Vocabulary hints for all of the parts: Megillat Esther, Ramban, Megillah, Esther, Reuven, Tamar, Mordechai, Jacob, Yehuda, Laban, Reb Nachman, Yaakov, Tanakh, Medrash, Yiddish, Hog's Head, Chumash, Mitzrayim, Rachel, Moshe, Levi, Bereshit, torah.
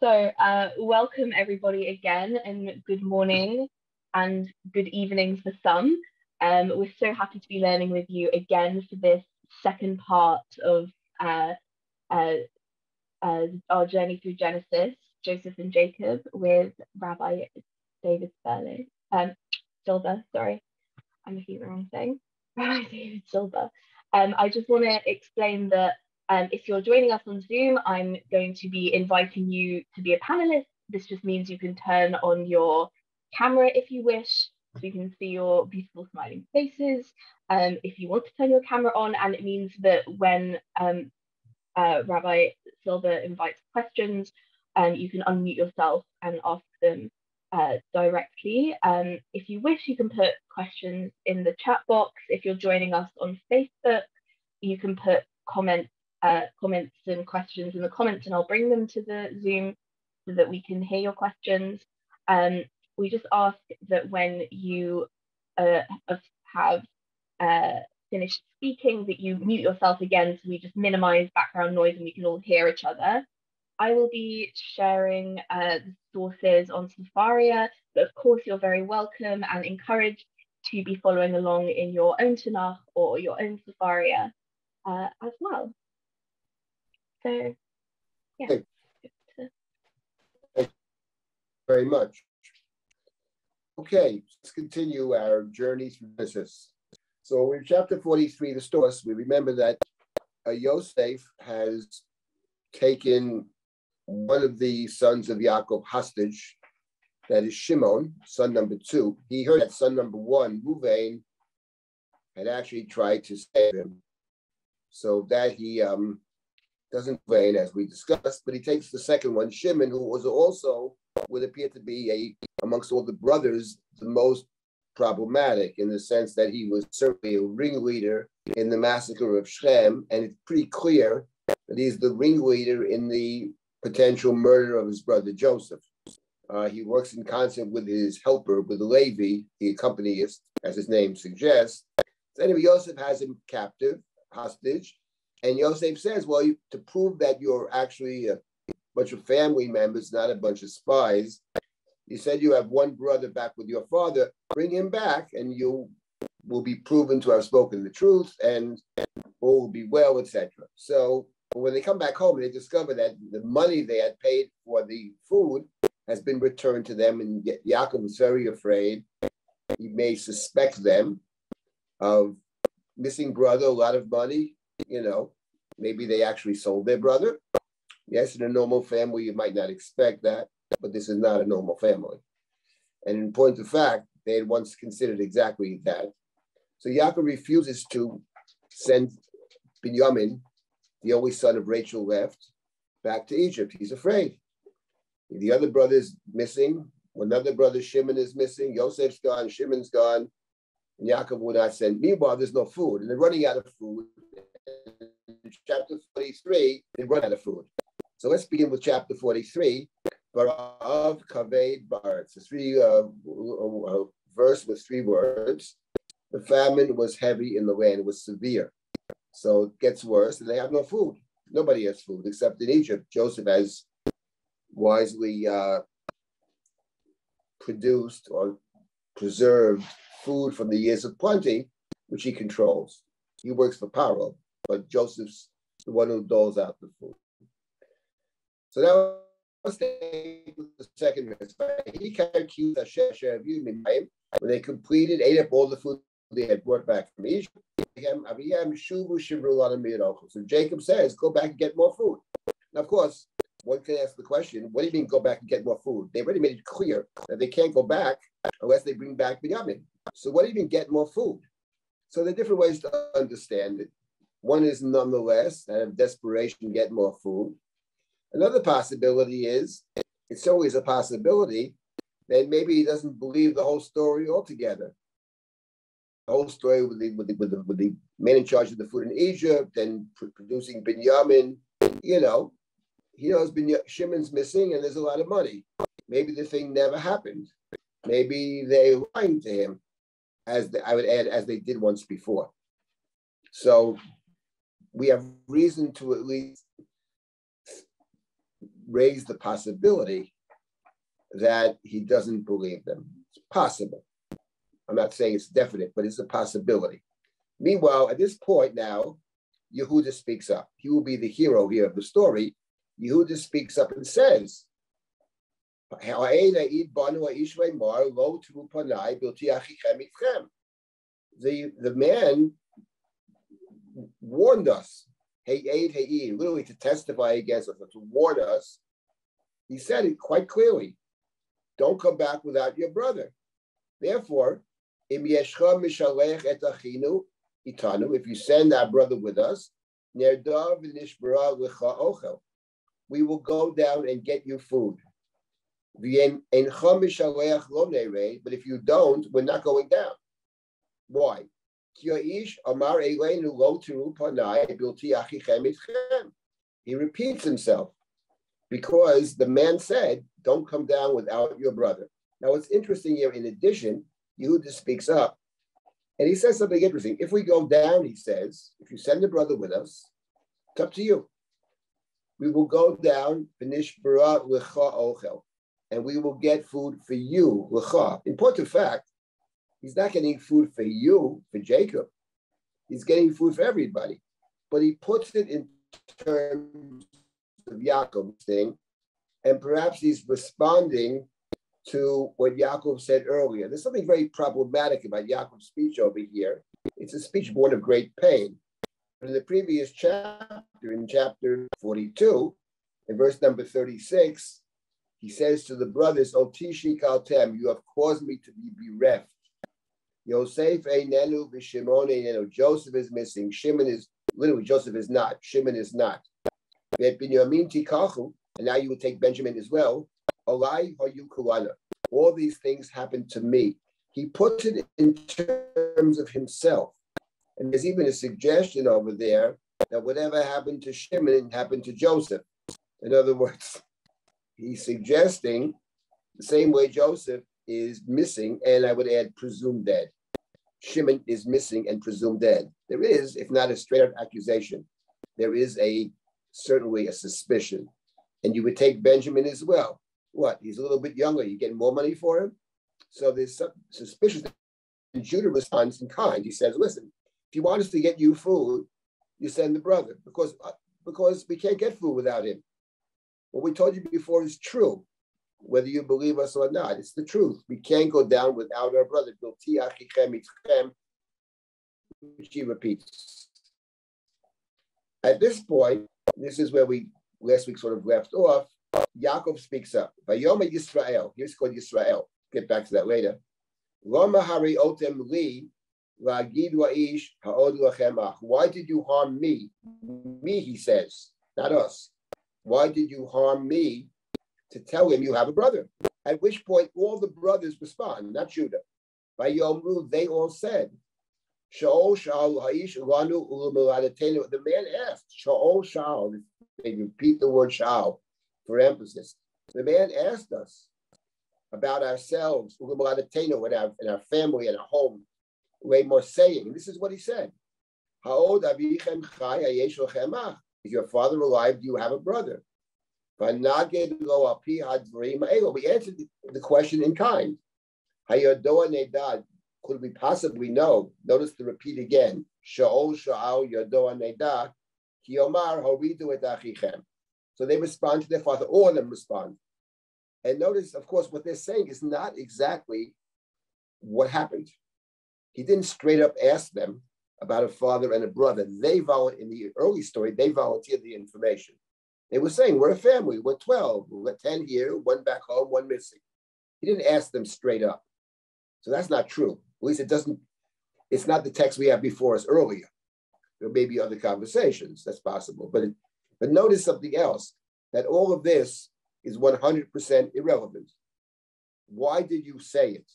So welcome everybody again, and good morning and good evening for some. We're so happy to be learning with you again for this second part of our journey through Genesis, Joseph and Jacob, with Rabbi David Silber. Sorry, I'm looking at the wrong thing. Rabbi David Silber. I just want to explain that if you're joining us on Zoom, I'm going to be inviting you to be a panelist. This just means you can turn on your camera if you wish, so you can see your beautiful smiling faces if you want to turn your camera on. And it means that when Rabbi Silber invites questions, you can unmute yourself and ask them directly. If you wish, you can put questions in the chat box. If you're joining us on Facebook, you can put comments and questions in the comments, and I'll bring them to the Zoom so that we can hear your questions. We just ask that when you have finished speaking, that you mute yourself again, so we just minimize background noise and we can all hear each other. I will be sharing the sources on Sefaria, but of course you're very welcome and encouraged to be following along in your own Tanakh or your own Sefaria as well. So, yeah. Thank you very much. Okay, let's continue our journey through Genesis. So in chapter 43, the story, we remember that Yosef has taken one of the sons of Yaakov hostage, that is Shimon, son number 2. He heard that son number 1, Reuven, had actually tried to save him, so that he doesn't reign, as we discussed, but he takes the second one, Shimon, who was also, would appear to be, amongst all the brothers, the most problematic, in the sense that he was certainly a ringleader in the massacre of Shechem, and it's pretty clear that he's the ringleader in the potential murder of his brother Joseph. He works in concert with his helper, with Levi, the accompanist, as his name suggests. So anyway, Yosef has him captive, hostage, and Yosef says, well, to prove that you're actually a bunch of family members, not a bunch of spies, you said you have one brother back with your father, bring him back and you will be proven to have spoken the truth and all will be well, etc. So when they come back home, they discover that the money they had paid for the food has been returned to them, and Yaakov was very afraid. He may suspect them of missing brother, a lot of money, you know, maybe they actually sold their brother. Yes, in a normal family, you might not expect that, but this is not a normal family. And in point of fact, they had once considered exactly that. So Yaakov refuses to send Binyamin, the only son of Rachel left, back to Egypt. He's afraid. The other brother's missing. Another brother, Shimon, is missing. Yosef's gone, Shimon's gone. And Yaakov will not send. Meanwhile, there's no food, and they're running out of food. In chapter 43, they run out of food. So let's begin with chapter 43. Barav Kaved Baretz. It's a verse with 3 words. The famine was heavy in the land. It was severe. So it gets worse, and they have no food. Nobody has food except in Egypt. Joseph has wisely produced or preserved food from the years of plenty, which he controls. He works for Paro, but Joseph's the one who doles out the food. So now let's take the second verse. When they completed, ate up all the food they had brought back from Egypt. So Jacob says, go back and get more food. Now, of course, one can ask the question, what do you mean go back and get more food? They already made it clear that they can't go back unless they bring back Binyamin. So what do you mean get more food? So there are different ways to understand it. One is nonetheless, out of desperation, get more food. Another possibility is, it's always a possibility, that maybe he doesn't believe the whole story altogether. The whole story with the man in charge of the food in Egypt and producing Binyamin, you know, he knows Shimon's missing and there's a lot of money. Maybe the thing never happened. Maybe they lied to him, as they did once before. So we have reason to at least raise the possibility that he doesn't believe them. It's possible. I'm not saying it's definite, but it's a possibility. Meanwhile, at this point now, Yehuda speaks up. He will be the hero here of the story. Yehuda speaks up and says, the man warned us, literally to testify against us, or to warn us. He said it quite clearly. Don't come back without your brother. Therefore, if you send our brother with us, we will go down and get you food. But if you don't, we're not going down. Why? He repeats himself because the man said, don't come down without your brother. Now, what's interesting here, in addition, Yehuda speaks up and he says something interesting. If we go down, he says, if you send the brother with us, it's up to you. We will go down, and we will get food for you, lecha. Important fact, he's not getting food for you, for Jacob. He's getting food for everybody. But he puts it in terms of Yaakov's thing, and perhaps he's responding to what Yaakov said earlier. There's something very problematic about Yaakov's speech over here. It's a speech born of great pain. In the previous chapter, in chapter 42, in verse number 36, he says to the brothers, O Tishi Kaltem, you have caused me to be bereft. Yosef Einenu v'Shimon Einenu. Joseph is missing. Joseph is not. Shimon is not. Binyamin Tikachu, and now you will take Benjamin as well. Olai Hoyu Kulana. All these things happened to me. He puts it in terms of himself. And there's even a suggestion over there that whatever happened to Shimon happened to Joseph. In other words, he's suggesting the same way Joseph is missing, and I would add presumed dead. Shimon is missing and presumed dead. There is, if not a straight up accusation, there is certainly a suspicion. And you would take Benjamin as well. What? He's a little bit younger. You get more money for him? So there's some suspicion. And Judah responds in kind. He says, listen, if you want us to get you food, you send the brother because we can't get food without him. What we told you before is true, whether you believe us or not. It's the truth. We can't go down without our brother. Which he repeats. At this point, this is where we last week sort of left off. Yaakov speaks up. Vayoma Yisrael. Here's called Yisrael. Get back to that later. Why did you harm me? Me, he says, not us. Why did you harm me to tell him you have a brother? At which point all the brothers respond, not Judah. By Yomru, they all said, the man asked, Sha'ol Sha'al. They repeat the word Sha'al for emphasis. The man asked us about ourselves, and our family and our home. Way more saying, this is what he said. Is your father alive? Do you have a brother? We answered the question in kind. Could we possibly know? Notice the repeat again. So they respond to their father, all of them respond. And notice, of course, what they're saying is not exactly what happened. He didn't straight up ask them about a father and a brother. They in the early story, they volunteered the information. They were saying, we're a family, we're 12, we're 10 here, one back home, one missing. He didn't ask them straight up. So that's not true. At least it's not the text we have before us earlier. There may be other conversations, that's possible. But notice something else, that all of this is 100% irrelevant. Why did you say it?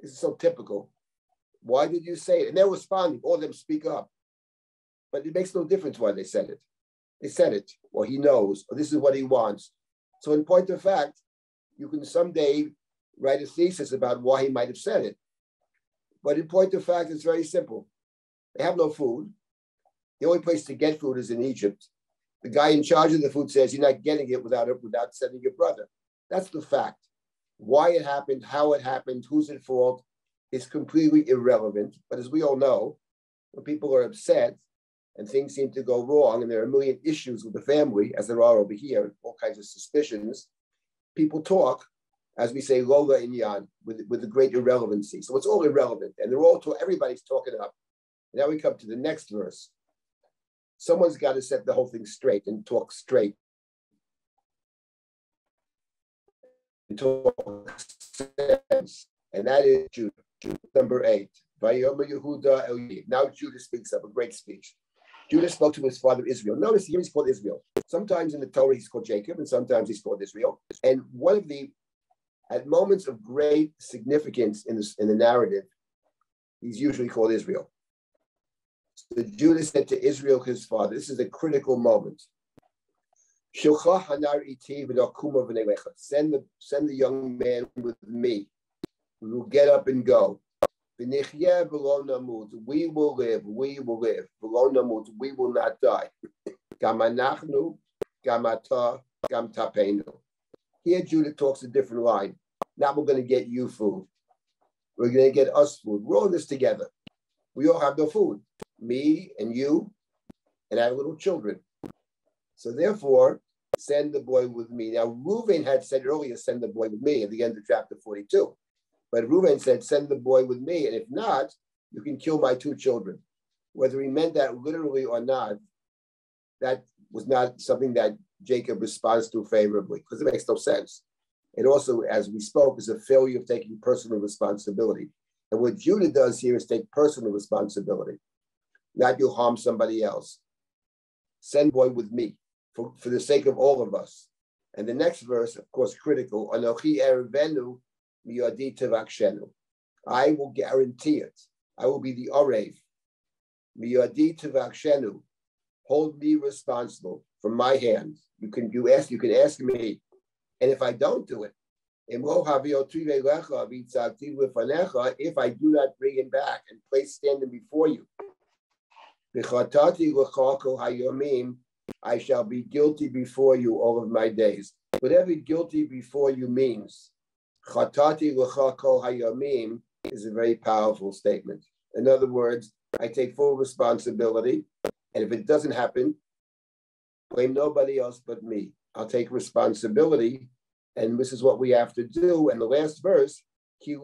This is so typical. Why did you say it? And they're responding. All of them speak up. But it makes no difference why they said it. They said it, or he knows, or this is what he wants. So in point of fact, you can someday write a thesis about why he might have said it. But in point of fact, it's very simple. They have no food. The only place to get food is in Egypt. The guy in charge of the food says, you're not getting it without sending your brother. That's the fact. Why it happened, how it happened, who's at fault is completely irrelevant. But as we all know, when people are upset and things seem to go wrong and there are a million issues with the family, as there are over here, all kinds of suspicions, people talk, as we say, Lola and Yan, with a great irrelevancy. So it's all irrelevant. And they're all, everybody's talking up. Now we come to the next verse. Someone's got to set the whole thing straight and talk straight. And talk sense. And that is Judah, number 8. Now Judah speaks up, a great speech. Judah spoke to his father Israel. Notice here he's called Israel. Sometimes in the Torah he's called Jacob, and sometimes he's called Israel. And one of the, at moments of great significance in the narrative, he's usually called Israel. So Judah said to Israel, his father, this is a critical moment. Send the young man with me. We will get up and go. We will live, we will live. We will not die. Here Judah talks a different line. Now we're going to get you food. We're going to get us food. We're all in this together. We all have no food. Me and you and our little children. So therefore, send the boy with me. Now, Reuven had said earlier, send the boy with me at the end of chapter 42. But Reuven said, send the boy with me. And if not, you can kill my 2 children. Whether he meant that literally or not, that was not something that Jacob responds to favorably, because it makes no sense. It also, as we spoke, is a failure of taking personal responsibility. And what Judah does here is take personal responsibility. Not you harm somebody else. Send boy with me for the sake of all of us. And the next verse, of course, critical. I will guarantee it. I will be the Orev. Miyadi Tavakshenu. Hold me responsible from my hands. You can ask me. And if I don't do it, if I do not bring him back and place standing before you, I shall be guilty before you all of my days. Whatever guilty before you means, is a very powerful statement. In other words, I take full responsibility, and if it doesn't happen, blame nobody else but me. I'll take responsibility, and this is what we have to do. And the last verse, if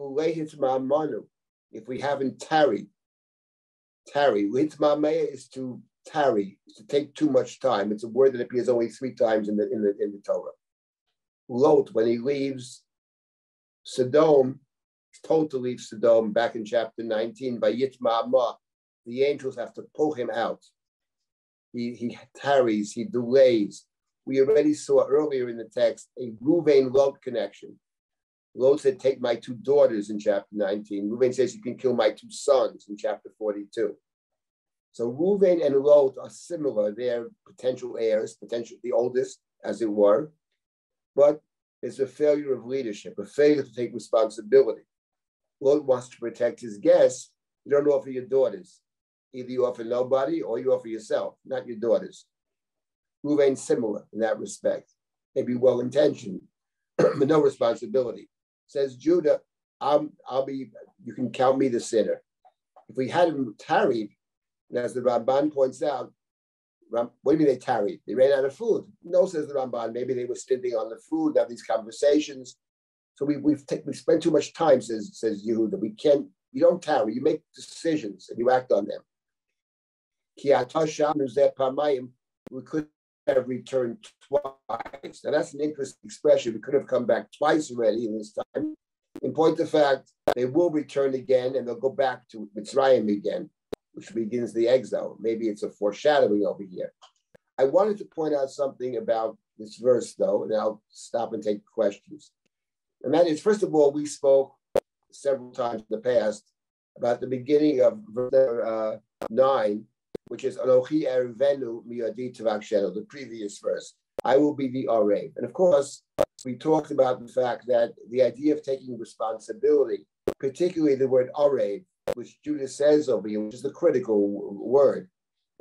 we haven't tarried, Litmamea is to tarry, is to take too much time. It's a word that appears only 3 times in the Torah. Lot, when he leaves Sodom, he's told to leave Sodom back in chapter 19 by Yitmama. The angels have to pull him out. He tarries, he delays. We already saw earlier in the text a Reuven-Lot connection. Lot said, take my 2 daughters in chapter 19. Reuven says, you can kill my 2 sons in chapter 42. So Reuven and Lot are similar. They're potential heirs, potentially the oldest, as it were. But it's a failure of leadership, a failure to take responsibility. Lot wants to protect his guests. You don't offer your daughters. Either you offer nobody or you offer yourself, not your daughters. Reuven's similar in that respect. Maybe well-intentioned, but no responsibility. Says Judah, you can count me the sinner. If we hadn't tarried, and as the Ramban points out, what do you mean they tarried? They ran out of food. No, says the Ramban, maybe they were stinting on the food, have these conversations. So we've spent too much time, says Yehuda. You don't tarry, you make decisions and you act on them. We could have returned twice. Now that's an interesting expression. We could have come back twice already in this time. In point of fact, they will return again and they'll go back to Mitzrayim again, which begins the exile. Maybe it's a foreshadowing over here. I wanted to point out something about this verse though, and I'll stop and take questions. And that is, first of all, we spoke several times in the past about the beginning of verse 9, which is Anochi Ervenu Miyadi Tavakshenu, the previous verse. I will be the Orev. And of course, we talked about the fact that the idea of taking responsibility, particularly the word Orev, which Judah says over here, which is the critical word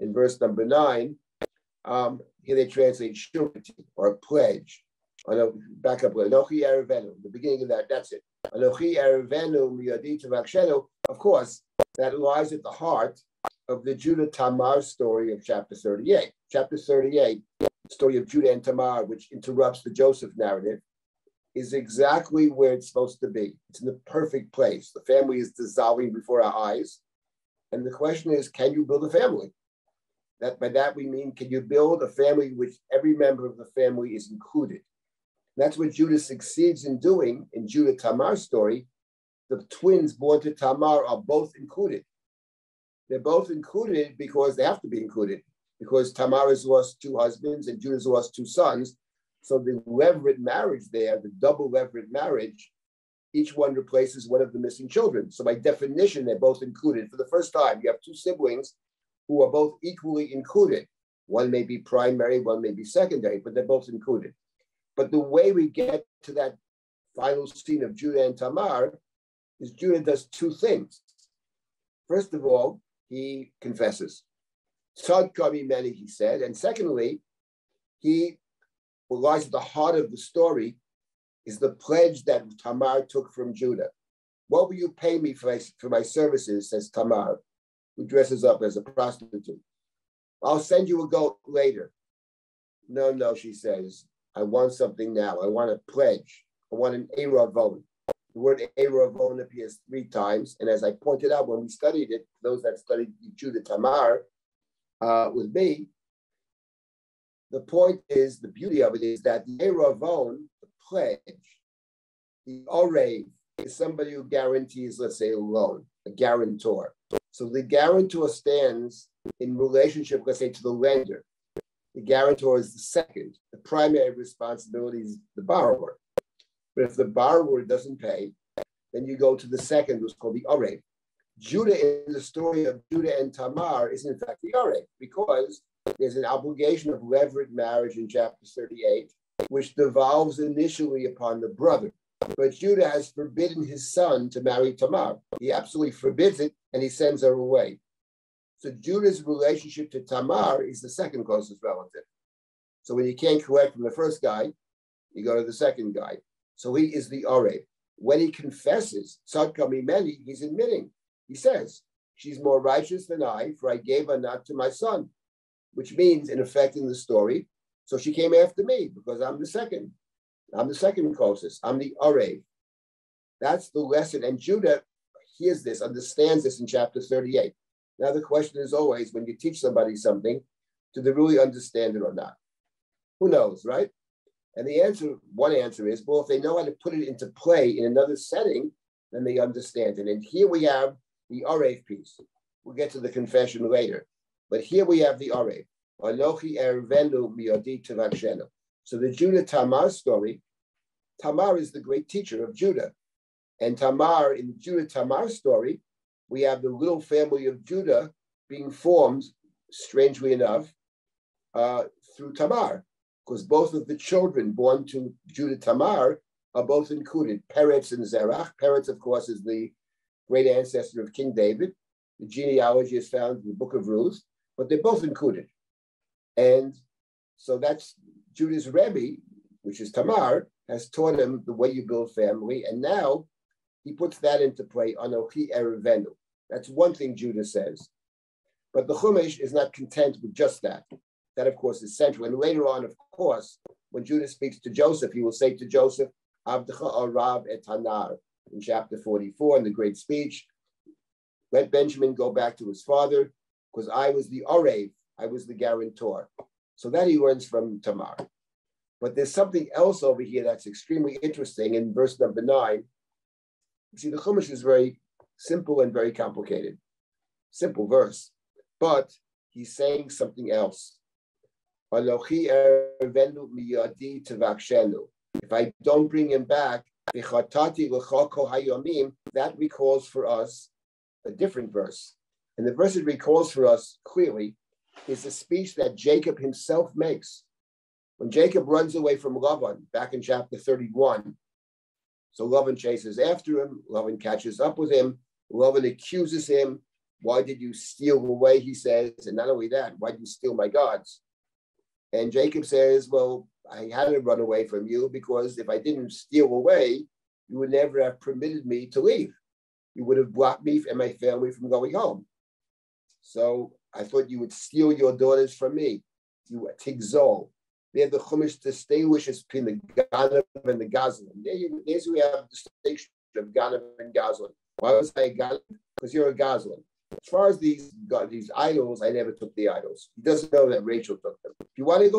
in verse number 9, Here they translate surety or a pledge. Back up with Anochi Erevenu, the beginning of that, that's it. Anochi Erevenu Miyadi Tavakshenu. Of course, that lies at the heart of the Judah Tamar story of chapter 38. Chapter 38, the story of Judah and Tamar, which interrupts the Joseph narrative, is exactly where it's supposed to be. It's in the perfect place. The family is dissolving before our eyes. And the question is, can you build a family? That by that we mean, can you build a family which every member of the family is included? And that's what Judah succeeds in doing in Judah Tamar's story. The twins born to Tamar are both included. They're both included because they have to be included, because Tamar has lost two husbands and Judah's lost two sons. So the levirate marriage there, the double levirate marriage, each one replaces one of the missing children. So by definition, they're both included. For the first time, you have two siblings who are both equally included. One may be primary, one may be secondary, but they're both included. But the way we get to that final scene of Judah and Tamar is Judah does two things. First of all, he confesses. Tzadkami many, he said. And secondly, what lies at the heart of the story is the pledge that Tamar took from Judah. What will you pay me for my services, says Tamar, who dresses up as a prostitute. I'll send you a goat later. No, she says, I want something now. I want a pledge. I want an eravon. The word eravon appears three times. And as I pointed out when we studied it, those that studied Judah Tamar with me, the point is, the beauty of it is that the eravon, the pledge, the orev, is somebody who guarantees, let's say, a loan, a guarantor. So the guarantor stands in relationship, let's say, to the lender. The guarantor is the second. The primary responsibility is the borrower. But if the borrower doesn't pay, then you go to the second, who's called the orev. Judah, in the story of Judah and Tamar, is in fact the orev, because there's an obligation of levirate marriage in chapter 38, which devolves initially upon the brother. But Judah has forbidden his son to marry Tamar. He absolutely forbids it, and he sends her away. So Judah's relationship to Tamar is the second closest relative. So when you can't correct from the first guy, you go to the second guy. So he is the orev. When he confesses, tzadka mimeni, he's admitting. He says, she's more righteous than I, for I gave her not to my son. Which means, in effect, in the story, so she came after me because I'm the second. I'm the second closest. I'm the orev. That's the lesson. And Judah hears this, understands this in chapter 38. Now the question is always, when you teach somebody something, do they really understand it or not? Who knows, right? And the answer, one answer is, well, if they know how to put it into play in another setting, then they understand it. And here we have the orev piece. We'll get to the confession later. But here we have the orev. Anochi erevenu miyadi tavakshenu. So the Judah Tamar story, Tamar is the great teacher of Judah. And Tamar, in the Judah Tamar story, we have the little family of Judah being formed, strangely enough, through Tamar, because both of the children born to Judah Tamar are both included, Peretz and Zerach. Peretz, of course, is the great ancestor of King David. The genealogy is found in the book of Ruth. But they're both included. And so that's Judah's Rebbe, which is Tamar, has taught him the way you build family. And now he puts that into play, Anochi Erevenu. That's one thing Judah says. But the Chumash is not content with just that. That, of course, is central. And later on, of course, when Judah speaks to Joseph, he will say to Joseph, Avdecha Arav et Hanar, in chapter 44, in the great speech. Let Benjamin go back to his father, because I was the orev, I was the guarantor. So that he learns from Tamar. But there's something else over here that's extremely interesting in verse number 9. You see, the Chumash is very simple and very complicated. Simple verse. But he's saying something else. If I don't bring him back, that recalls for us a different verse. And the verse it recalls for us clearly is the speech that Jacob himself makes. When Jacob runs away from Laban, back in chapter 31, so Laban chases after him, Laban catches up with him, Laban accuses him, why did you steal away, he says, and not only that, why did you steal my gods? And Jacob says, well, I had to run away from you because if I didn't steal away, you would never have permitted me to leave. You would have blocked me and my family from going home. So I thought you would steal your daughters from me. You tigzol. There the Chumash distinguishes between the Ganav and the Gazlan. There's where we have a distinction of Ganav and Gazlan. Why was I a Ganav? Because you're a Gazlan. As far as these idols, I never took the idols. He doesn't know that Rachel took them. If you want to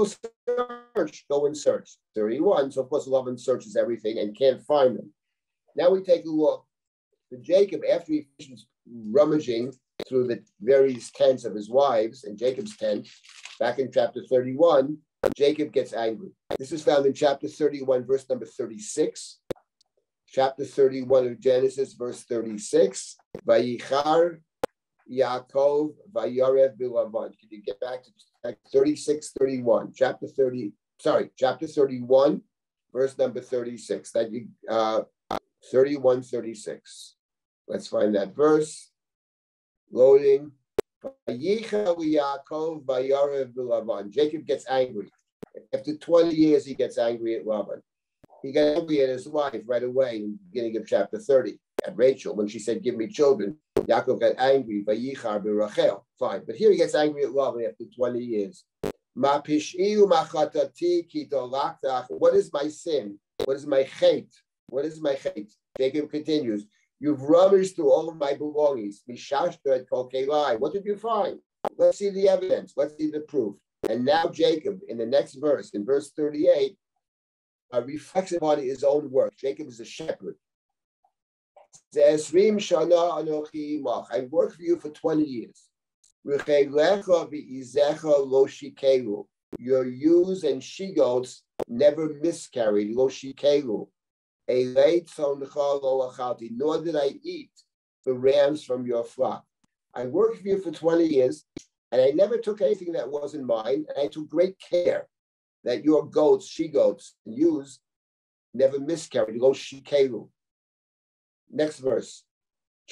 go and search. 31, so of course Laban searches everything and can't find them. Now we take a look. But Jacob, after he finishes rummaging through the various tents of his wives and Jacob's tent, back in chapter 31, Jacob gets angry. This is found in chapter 31, verse number 36. Chapter 31 of Genesis, verse 36. Vayichar Yaakov vayarev bilavan. Can you get back to 36, 31? Chapter 31, verse number 36. 31, 36. Let's find that verse. Loading. Jacob gets angry. After 20 years, he gets angry at Laban. He got angry at his wife right away in the beginning of chapter 30, at Rachel, when she said, give me children. Yaakov got angry. Fine. But here he gets angry at Laban after 20 years. What is my sin? What is my hate? What is my hate? Jacob continues. You've rummaged through all of my belongings. What did you find? Let's see the evidence. Let's see the proof. And now Jacob, in the next verse, in verse 38, reflects upon his own work. Jacob is a shepherd. I worked for you for 20 years. Your ewes and she-goats never miscarried. Nor did I eat the rams from your flock. I worked for you for 20 years, and I never took anything that wasn't mine, and I took great care that your goats, she-goats, and ewes never miscarried. Next verse.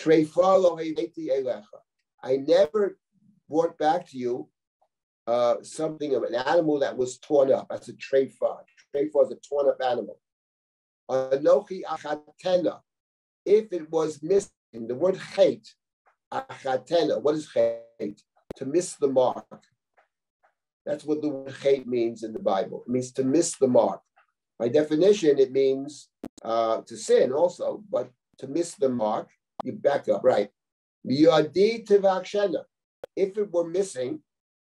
I never brought back to you something of an animal that was torn up. That's a treifa. Treifa is a torn up animal. Anochi achatena. If it was missing, the word chait, achatena. What is chait? To miss the mark. That's what the word chait means in the Bible. It means to miss the mark. By definition, it means to sin also, but to miss the mark, you back up, right? Miyadi tivakshena. If it were missing,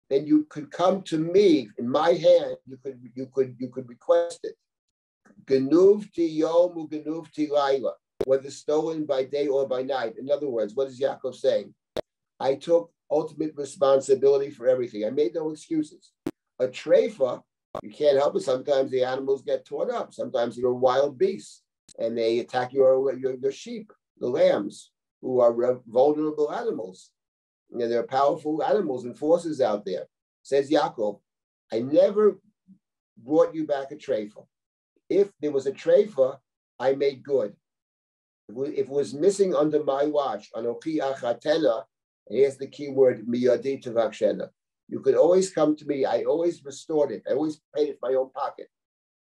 then you could come to me in my hand. You could request it. Genuvti yom u genuvti laila, whether stolen by day or by night. In other words, what is Yaakov saying? I took ultimate responsibility for everything. I made no excuses. A treifa, you can't help it. Sometimes the animals get torn up. Sometimes you're a wild beast, and they attack your sheep, the lambs, who are vulnerable animals. You know, there are powerful animals and forces out there. Says Yaakov, I never brought you back a treifa. If there was a treifa, I made good. If it was missing under my watch, anochi achatena, and here's the key word, miyadi tevakshena. You could always come to me. I always restored it. I always paid it in my own pocket.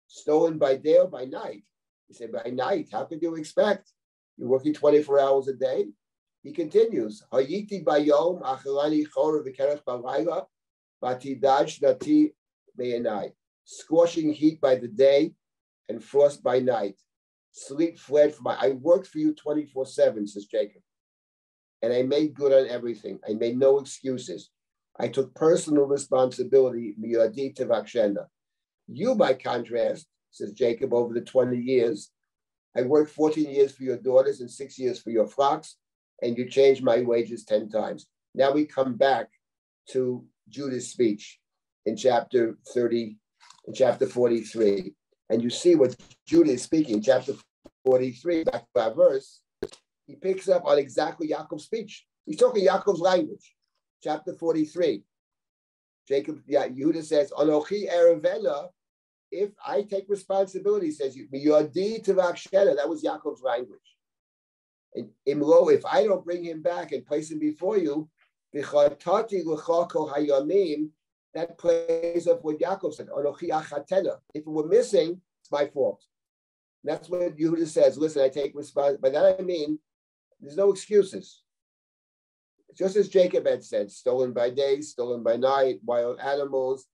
Stolen by day or by night. He said, by night, how could you expect? You're working 24 hours a day. He continues, hayiti bayom achalani chor v'kerech b'layla v'atidaj nati be'enai. Scorching heat by the day and frost by night. Sleep fled from my, I worked for you 24/7, says Jacob. And I made good on everything. I made no excuses. I took personal responsibility, miyadi tevakshena. You, by contrast, says Jacob, over the 20 years, I worked 14 years for your daughters and 6 years for your flocks, and you changed my wages 10 times. Now we come back to Judah's speech in chapter 30, in chapter 43. And you see what Judah is speaking, chapter 43, back to our verse. He picks up on exactly Yaakov's speech. He's talking Yaakov's language. Chapter 43. Yehuda says, Anochi erevena, if I take responsibility, says you, miyadi tevakshena. That was Yaakov's language. And Imlo, if I don't bring him back and place him before you, bichatati l'cha kol hayamim That plays up what Yaakov said, if it were missing, it's my fault. And that's what Yehuda says. Listen, I take responsibility. By that I mean, there's no excuses. Just as Jacob had said, stolen by day, stolen by night, wild animals,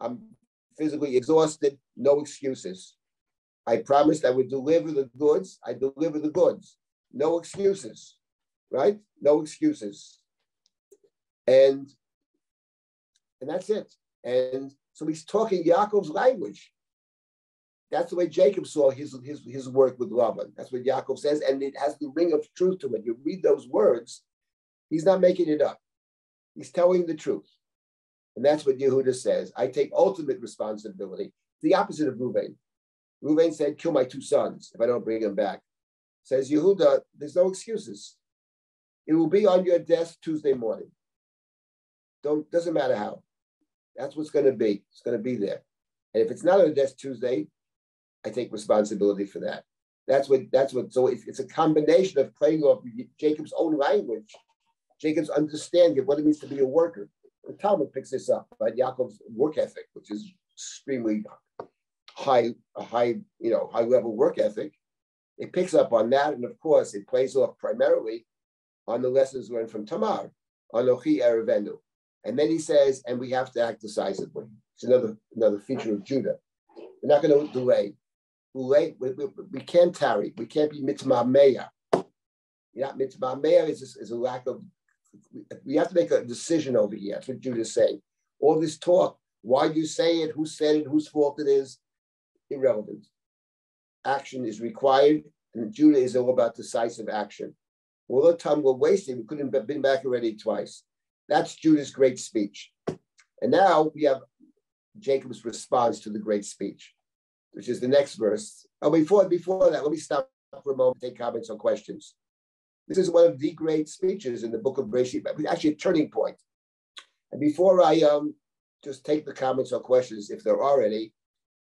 I'm physically exhausted, no excuses. I promised I would deliver the goods. I deliver the goods. No excuses, right? No excuses. And that's it. And so he's talking Yaakov's language. That's the way Jacob saw his work with Laban. That's what Yaakov says. And it has the ring of truth to it. You read those words, he's not making it up. He's telling the truth. And that's what Yehuda says. I take ultimate responsibility. The opposite of Reuven. Reuven said, kill my two sons if I don't bring them back. Says Yehuda, there's no excuses. It will be on your desk Tuesday morning. Doesn't matter how. That's what's going to be. It's going to be there. And if it's not on your desk Tuesday, I take responsibility for that. So it's a combination of playing off Jacob's own language, Jacob's understanding of what it means to be a worker. The Talmud picks this up by Yaakov's work ethic, which is extremely high level work ethic. It picks up on that, and of course, it plays off primarily on the lessons learned from Tamar, Anochi Erevenu. And then he says, and we have to act decisively. It's another feature of Judah. We're not going to delay. We can't tarry. We can't be mitzmameya. Mitzmameya is a lack of. We have to make a decision over here. That's what Judah's saying. All this talk, why do you say it? Who said it? Whose fault it is? Irrelevant. Action is required, and Judah is all about decisive action. All the time we're wasting, we couldn't have been back already twice. That's Judah's great speech. And now we have Jacob's response to the great speech, which is the next verse. Oh, before that, let me stop for a moment and take comments or questions. This is one of the great speeches in the book of Bereshit, actually a turning point. And before I just take the comments or questions, if there are any,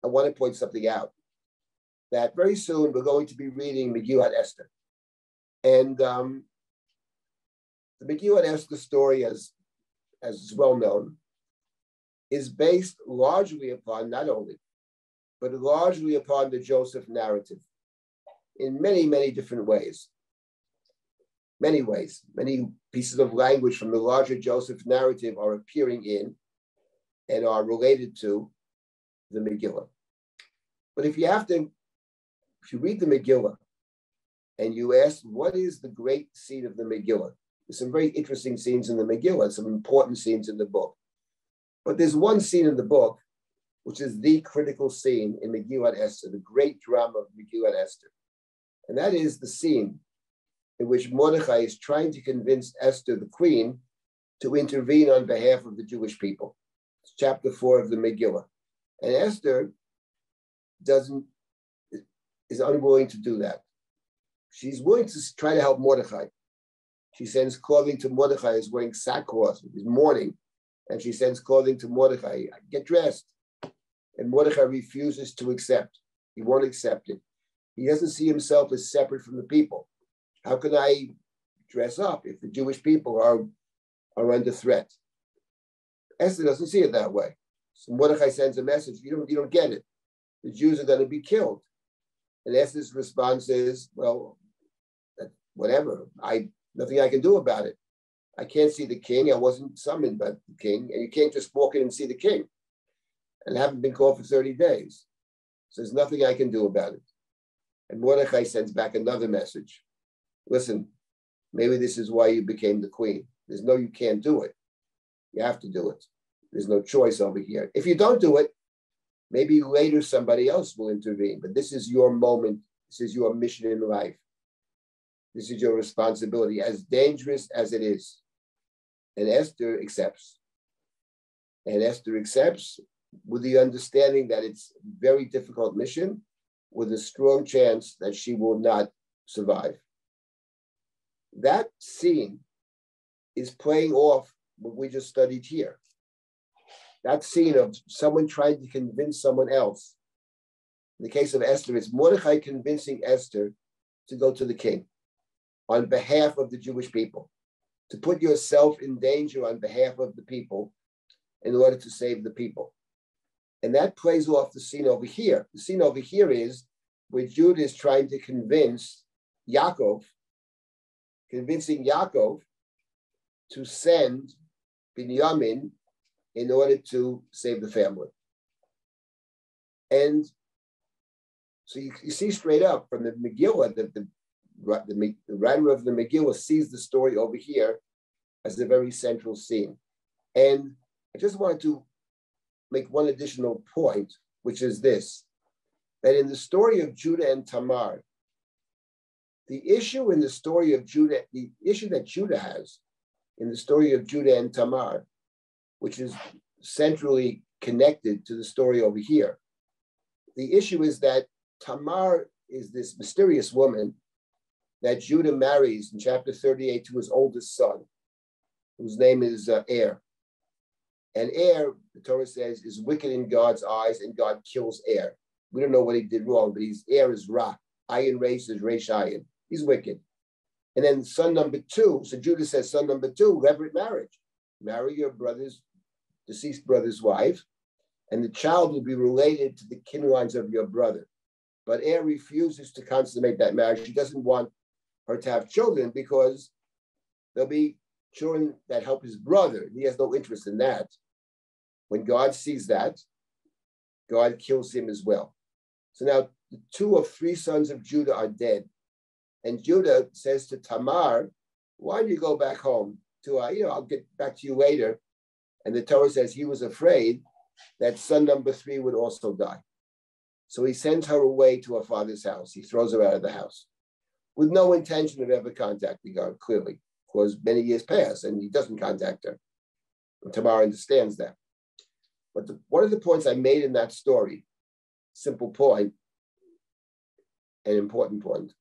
I want to point something out. That very soon we're going to be reading Megillat Esther. And the Megillat Esther story, as is well known, is based largely upon, not only, but largely upon the Joseph narrative in many, many different ways. Many ways, many pieces of language from the larger Joseph narrative are appearing in and are related to the Megillah. But if you read the Megillah and you ask, what is the great scene of the Megillah? There's some very interesting scenes in the Megillah, some important scenes in the book. But there's one scene in the book, which is the critical scene in Megillat Esther, the great drama of Megillat Esther. And that is the scene in which Mordechai is trying to convince Esther, the queen, to intervene on behalf of the Jewish people. It's chapter 4 of the Megillah. And Esther is unwilling to do that. She's willing to try to help Mordechai. She sends clothing to Mordechai, is wearing sackcloth, is mourning, and she sends clothing to Mordechai, get dressed. And Mordechai refuses to accept. He won't accept it. He doesn't see himself as separate from the people. How can I dress up if the Jewish people are under threat? Esther doesn't see it that way. So Mordechai sends a message, you don't get it. The Jews are going to be killed. And Esther's response is, well, whatever. Nothing I can do about it. I can't see the king. I wasn't summoned by the king. And you can't just walk in and see the king. And I haven't been called for 30 days. So there's nothing I can do about it. And Mordechai sends back another message. Listen, maybe this is why you became the queen. There's no, you can't do it. You have to do it. There's no choice over here. If you don't do it, maybe later somebody else will intervene, but this is your moment. This is your mission in life. This is your responsibility, as dangerous as it is. And Esther accepts. And Esther accepts with the understanding that it's a very difficult mission with a strong chance that she will not survive. That scene is playing off what we just studied here. That scene of someone trying to convince someone else. In the case of Esther, it's Mordechai convincing Esther to go to the king on behalf of the Jewish people, to put yourself in danger on behalf of the people in order to save the people. And that plays off the scene over here. The scene over here is where Judah is trying to convincing Yaakov to send Binyamin in order to save the family. And so you see straight up from the Megillah, the writer of the Megillah sees the story over here as a very central scene. And I just wanted to make one additional point, which is this, that in the story of Judah and Tamar, the issue that Judah has in the story of Judah and Tamar, which is centrally connected to the story over here, the issue is that Tamar is this mysterious woman that Judah marries in chapter 38 to his oldest son, whose name is Er. And Er, the Torah says, is wicked in God's eyes, and God kills Er. We don't know what he did wrong, but Er is Ra. Ayin Reish is Reish Ayin. He's wicked. And then son number two, so Judah says, son number two, reverent marriage. Marry your brother's, deceased brother's wife, and the child will be related to the kin lines of your brother. But Er refuses to consummate that marriage. She doesn't want her to have children because there'll be children that help his brother. He has no interest in that. When God sees that, God kills him as well. So now the two of three sons of Judah are dead. And Judah says to Tamar, why don't you go back home? I'll get back to you later. And the Torah says he was afraid that son number three would also die. So he sends her away to her father's house. He throws her out of the house with no intention of ever contacting her, clearly, because many years pass and he doesn't contact her. And Tamar understands that. But one of the points I made in that story, simple point, an important point,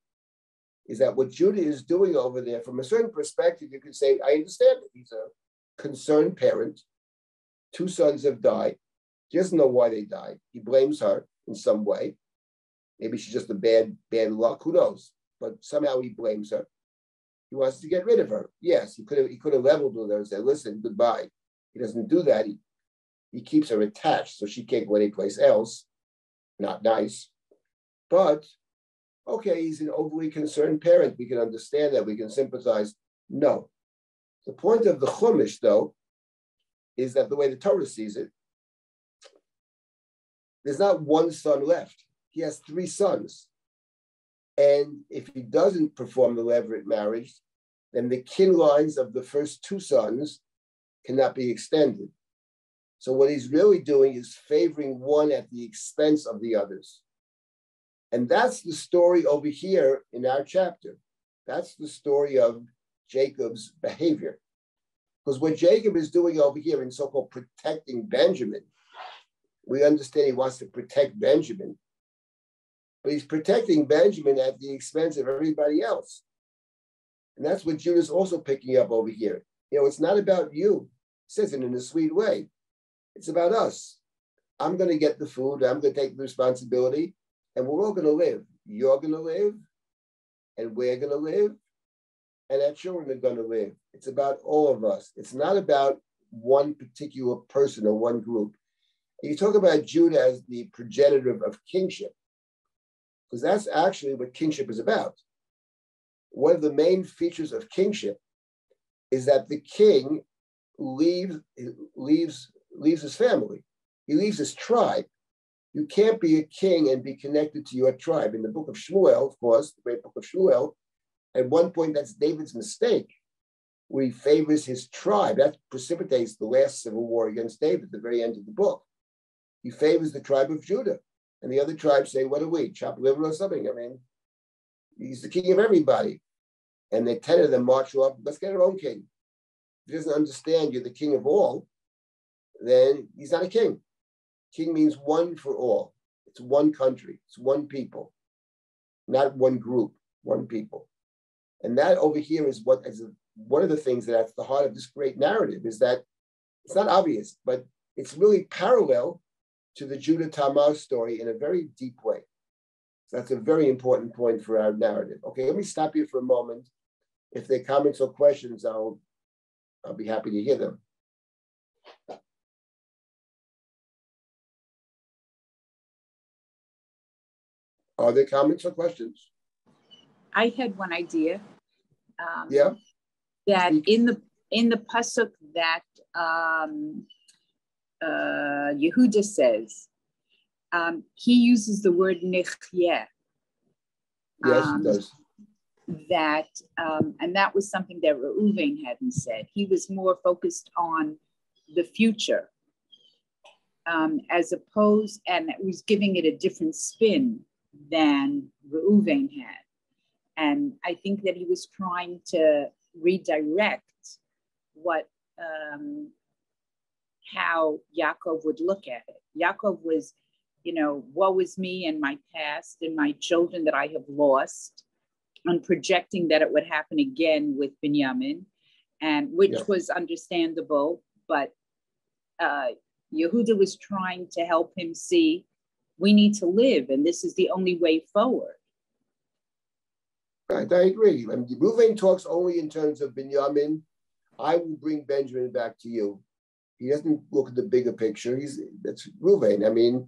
is that what Judah is doing over there, from a certain perspective, you could say, I understand it. He's a concerned parent. Two sons have died. He doesn't know why they died. He blames her in some way. Maybe she's just a bad luck. Who knows? But somehow he blames her. He wants to get rid of her. Yes, he could have leveled with her and said, listen, goodbye. He doesn't do that. He keeps her attached so she can't go anyplace else. Not nice. But okay, he's an overly concerned parent. We can understand that. We can sympathize. No. The point of the Chumash, though, is that the way the Torah sees it, there's not one son left. He has three sons. And if he doesn't perform the levirate marriage, then the kin lines of the first two sons cannot be extended. So what he's really doing is favoring one at the expense of the others. And that's the story over here in our chapter. That's the story of Jacob's behavior. Because what Jacob is doing over here in so-called protecting Benjamin, we understand he wants to protect Benjamin, but he's protecting Benjamin at the expense of everybody else. And that's what Judah's also picking up over here. It's not about you, he says it in a sweet way. It's about us. I'm going to get the food. I'm going to take the responsibility. And we're all going to live. You're going to live, and we're going to live, and our children are going to live. It's about all of us. It's not about one particular person or one group. And you talk about Judah as the progenitor of kingship, because that's actually what kingship is about. One of the main features of kingship is that the king leaves his family. He leaves his tribe. You can't be a king and be connected to your tribe. In the book of Shmuel, of course, the great book of Shmuel, at one point, that's David's mistake, where he favors his tribe. That precipitates the last civil war against David at the very end of the book. He favors the tribe of Judah. And the other tribes say, what are we, chopped liver or something? I mean, he's the king of everybody. And the 10 of them march off, let's get our own king. If he doesn't understand you're the king of all, then he's not a king. King means one for all. It's one country. It's one people, not one group, one people. And that over here is one of the things that's the heart of this great narrative, is that it's not obvious, but it's really parallel to the Judah Tamar story in a very deep way. So that's a very important point for our narrative. Okay, let me stop here for a moment. If there are comments or questions, I'll be happy to hear them. Are there comments or questions? I had one idea. That in the pasuk that Yehuda says, he uses the word nichye. Yes, it does. That and that was something that Reuven hadn't said. He was more focused on the future, as opposed, and it was giving it a different spin than Reuven had. And I think that he was trying to redirect what how Yaakov would look at it. Yaakov was, woe is me and my past and my children that I have lost, and projecting that it would happen again with Binyamin, and which was understandable. But Yehuda was trying to help him see, we need to live, and this is the only way forward. Right, I agree. Reuven talks only in terms of Binyamin. I will bring Benjamin back to you. He doesn't look at the bigger picture. That's Reuven.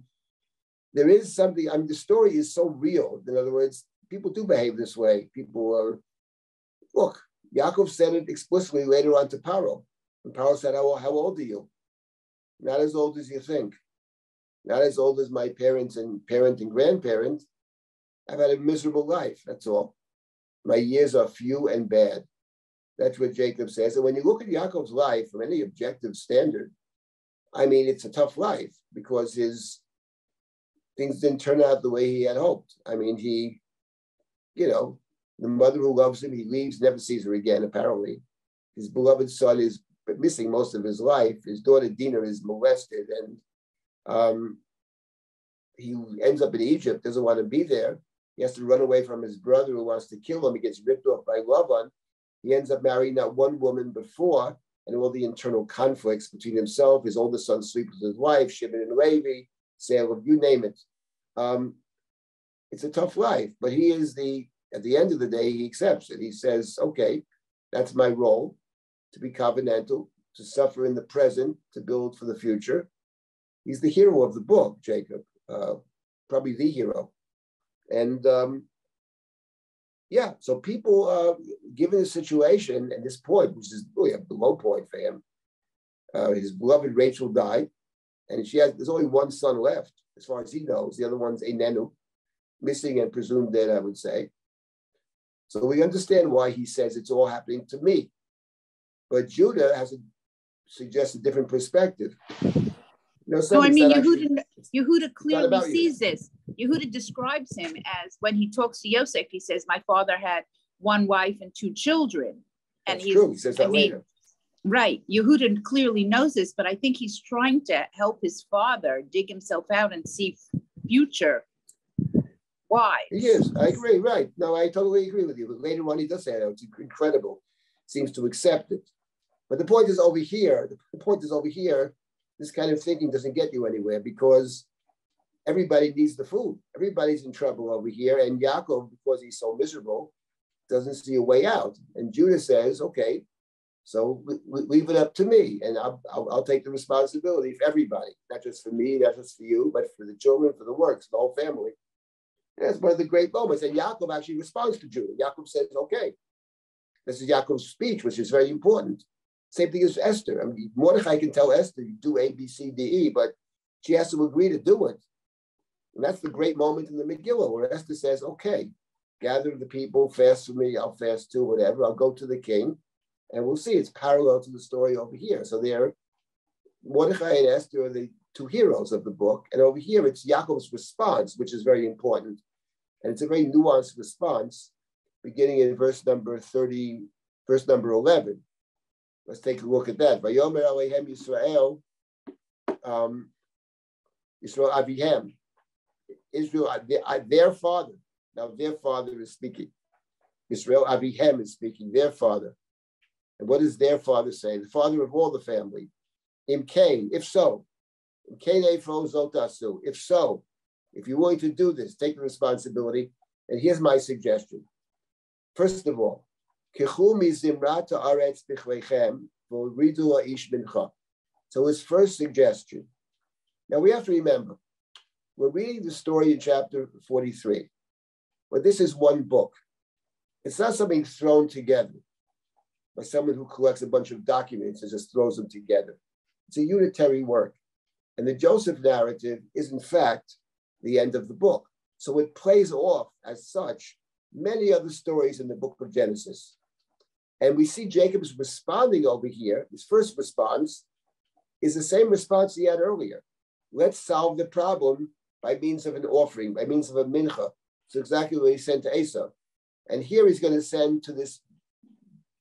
There is something. The story is so real. In other words, people do behave this way. People are. Look, Yaakov said it explicitly later on to Paro. And Paro said, "How old are you? Not as old as you think. Not as old as my parent and grandparents. I've had a miserable life. That's all. My years are few and bad." That's what Jacob says. And when you look at Yaakov's life from any objective standard, it's a tough life because his things didn't turn out the way he had hoped. The mother who loves him, he leaves, never sees her again, apparently. His beloved son is missing most of his life. His daughter, Dinah, is molested. And he ends up in Egypt, doesn't want to be there. He has to run away from his brother who wants to kill him. He gets ripped off by Laban. He ends up marrying not one woman before, and all the internal conflicts between himself, his older son sleeps with his wife, Shimon and Levi, Salem, you name it. It's a tough life, but he is at the end of the day, he accepts it. He says, okay, that's my role, to be covenantal, to suffer in the present, to build for the future. He's the hero of the book, Jacob, probably the hero. And so people, given the situation at this point, which is really a low point for him, his beloved Rachel died, and there's only one son left, as far as he knows. The other one's a nenu, missing and presumed dead, I would say. So we understand why he says it's all happening to me. But Judah suggests a different perspective. Yehuda clearly sees this. Yehuda describes him as, when he talks to Yosef, he says, my father had one wife and two children. And that's true. He says that later. Right. Yehuda clearly knows this, but I think he's trying to help his father dig himself out and see future wives. He is. I agree. Right. No, I totally agree with you. But later on, he does say that. It's incredible. Seems to accept it. But the point is over here. This kind of thinking doesn't get you anywhere because everybody needs the food. Everybody's in trouble over here. And Yaakov, because he's so miserable, doesn't see a way out. And Judah says, okay, so leave it up to me. And I'll take the responsibility for everybody, not just for me, not just for you, but for the children, for the works, the whole family. And that's one of the great moments. And Yaakov actually responds to Judah. Yaakov says, okay. This is Yaakov's speech, which is very important. Same thing as Esther. Mordechai can tell Esther, you do A, B, C, D, E, but she has to agree to do it. And that's the great moment in the Megillah where Esther says, okay, gather the people, fast for me, I'll fast too, whatever. I'll go to the king, and we'll see. It's parallel to the story over here. So Mordechai and Esther are the two heroes of the book. And over here, it's Yaakov's response, which is very important. And it's a very nuanced response, beginning in verse number 11. Let's take a look at that. Vayomer Aleihem Yisrael, Yisrael Avihem, Israel, their father. Now their father is speaking. Yisrael Avihem is speaking, their father. And what does their father say? The father of all the family. Im Kain, if so. Im Kain Eifro Zotasu, if so. If you're willing to do this, take the responsibility. And here's my suggestion. First of all, so his first suggestion. Now we have to remember, we're reading the story in chapter 43. But this is one book. It's not something thrown together by someone who collects a bunch of documents and just throws them together. It's a unitary work. And the Joseph narrative is, in fact, the end of the book. So it plays off, as such, many other stories in the book of Genesis. And we see Jacob's responding over here. His first response is the same response he had earlier. Let's solve the problem by means of an offering, by means of a mincha. It's exactly what he sent to Esau. And here he's going to send to this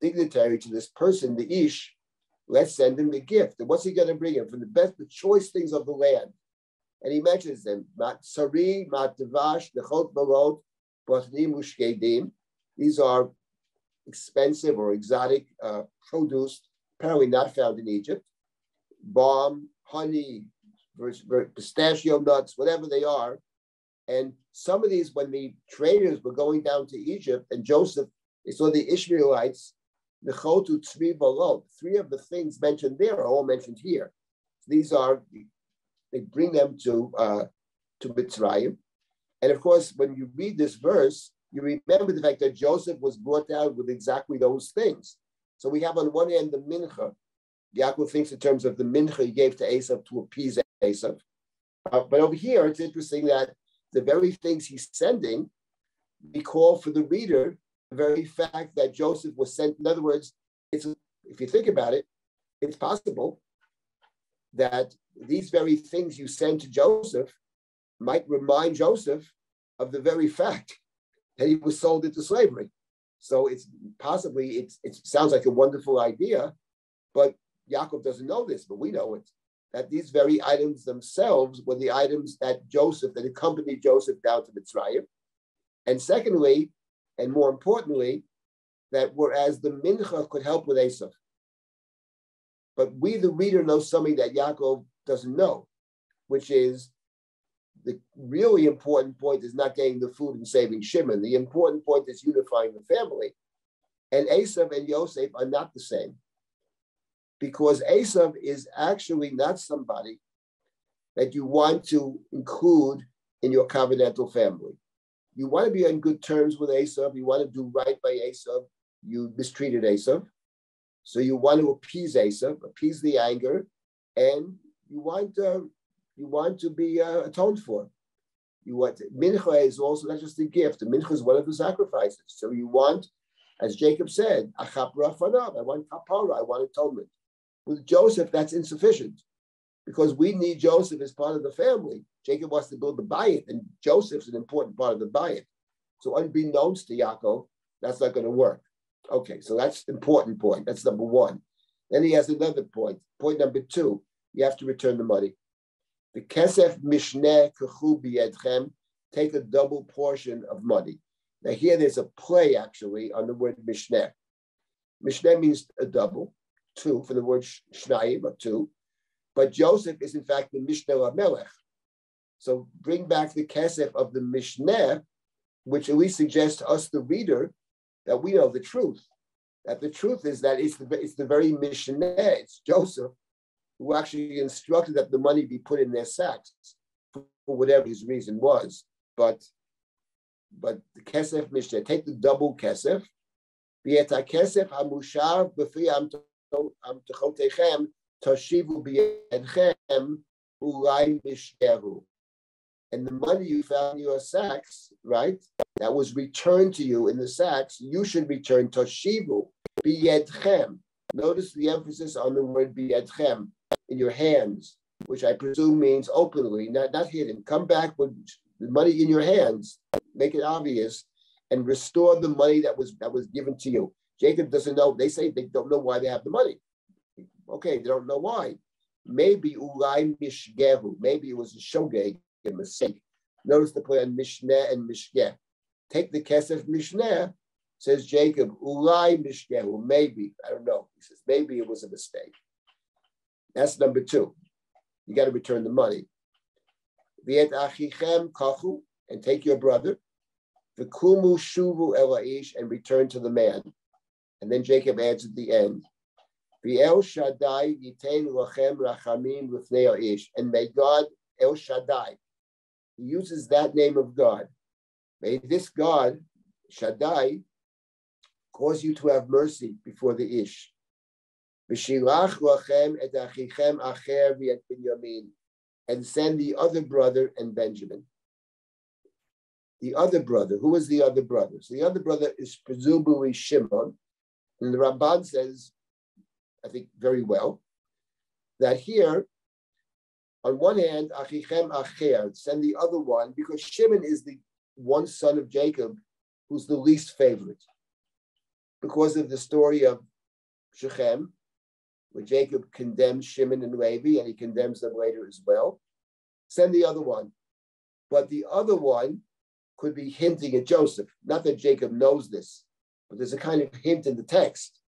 dignitary, to this person, the Ish, let's send him the gift. And what's he going to bring him? From the best, the choice things of the land. And he mentions them, mat sari, mat devash, nechot balot, botnim ushkedim. These are expensive or exotic produce, apparently not found in Egypt. Balm, honey, pistachio nuts, whatever they are. And some of these, when the traders were going down to Egypt and Joseph, they saw the Ishmaelites, nechotu tzvi balot. Three of the things mentioned there are all mentioned here. These are, they bring them to Mitzrayim. And of course, when you read this verse, you remember the fact that Joseph was brought out with exactly those things. So we have on one hand the mincha. Yaakov thinks in terms of the mincha he gave to Esau to appease Esau. But over here, it's interesting that the very things he's sending recall for the reader the very fact that Joseph was sent. In other words, it's, if you think about it, it's possible that these very things you send to Joseph might remind Joseph of the very fact that he was sold into slavery. So it's possibly, it sounds like a wonderful idea, but Yaakov doesn't know this, but we know it, that these very items themselves were the items that Joseph, that accompanied Joseph down to Mitzrayim. And secondly, and more importantly, that whereas the mincha could help with Esau, but we, the reader, know something that Yaakov doesn't know, which is the really important point is not getting the food and saving Shimon. The important point is unifying the family. And Esau and Yosef are not the same, because Esau is actually not somebody that you want to include in your covenantal family. You want to be on good terms with Esau. You want to do right by Esau. You mistreated Esau. So you want to appease Esau, appease the anger, and you want to be atoned for. You want mincha is also not just a gift. The mincha is one of the sacrifices. So you want, as Jacob said, achapra fanav. I want kapara. I want atonement. With Joseph, that's insufficient, because we need Joseph as part of the family. Jacob wants to build the bayit, and Joseph's an important part of the bayit. So unbeknownst to Yaakov, that's not going to work. Okay, so that's an important point. That's number one. Then he has another point. Point number two, you have to return the money. The kesef mishneh kechu biyedchem, take a double portion of money. Now here there's a play actually on the word mishneh. Mishneh means a double, two, from the word shnayim, or two. But Joseph is in fact the mishneh hamelech. So bring back the kesef of the mishneh, which at least suggests to us, the reader, that we know the truth, that the truth is that it's the very mishneh, it's Joseph, who actually instructed that the money be put in their sacks for whatever his reason was. But the kesef mishneh, take the double kesef, v'eta kesef hamushar b'fi amtechotechem tashivu b'yedchem ulai mishnehu. And the money you found in your sacks, right, that was returned to you in the sacks, you should return Toshivu, biyedchem. Notice the emphasis on the word biyedchem, in your hands, which I presume means openly, not hidden. Come back with the money in your hands, make it obvious, and restore the money that was given to you. Jacob doesn't know. They say they don't know why they have the money. Okay, they don't know why. Maybe ulai mishgehu. Maybe it was a shogeg. A mistake. Notice the play on mishneh and mishgeh. Take the kesef mishneh, says Jacob, ulai mishgehu, maybe, I don't know. He says, maybe it was a mistake. That's number two. You got to return the money. V'et achichem kachu, and take your brother. V'kumu shuvu elaish, and return to the man. And then Jacob adds at the end, v'el shaddai yitein lachem rachamim l'fnei ha'ish, and may God, El Shaddai, he uses that name of God. May this God, Shaddai, cause you to have mercy before the Ish. And send the other brother and Benjamin. The other brother, who is the other brother? So the other brother is presumably Shimon. And the Ramban says, I think very well, that here, on one hand, Achichem Acher, send the other one, because Shimon is the one son of Jacob who's the least favorite. Because of the story of Shechem, where Jacob condemns Shimon and Levi, and he condemns them later as well, send the other one. But the other one could be hinting at Joseph. Not that Jacob knows this, but there's a kind of hint in the text.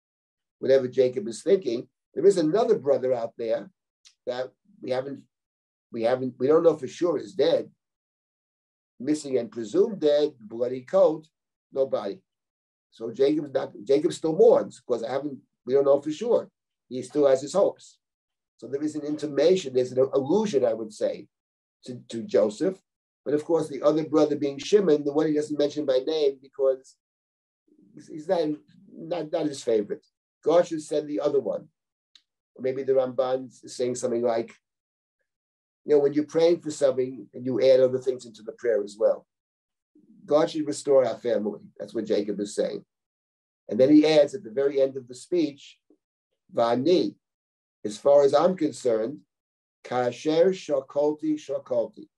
Whatever Jacob is thinking, there is another brother out there that we don't know for sure is dead, missing and presumed dead, bloody coat, nobody. So Jacob still mourns because we don't know for sure. He still has his hopes. So there is an intimation, there's an allusion, I would say, to Joseph. But of course, the other brother being Shimon, the one he doesn't mention by name because he's not his favorite. God should send the other one. Or maybe the Ramban is saying something like, you know, when you're praying for something and you add other things into the prayer as well. God should restore our family. That's what Jacob is saying. And then he adds at the very end of the speech, Vani, as far as I'm concerned, Kasher Shakolti Shakolti.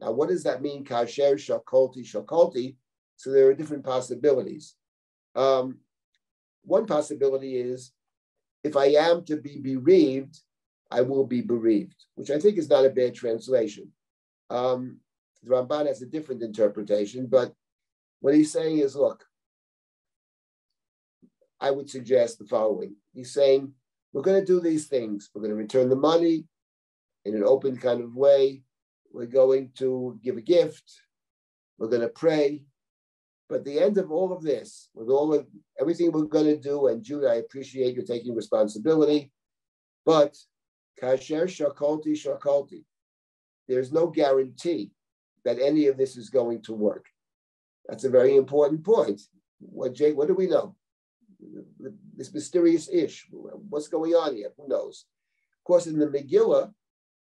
Now, what does that mean, Kasher Shakolti Shakolti? So there are different possibilities. One possibility is, if I am to be bereaved, I will be bereaved, which I think is not a bad translation. The Ramban has a different interpretation, but what he's saying is, look, I would suggest the following. He's saying, we're going to do these things. We're going to return the money in an open kind of way. We're going to give a gift. We're going to pray. But the end of all of this, with all of everything we're going to do, and Judah, I appreciate you taking responsibility, but kasher shakolti shakolti, there's no guarantee that any of this is going to work. That's a very important point. What do we know? This mysterious Ish, what's going on here? Who knows? Of course, in the Megillah,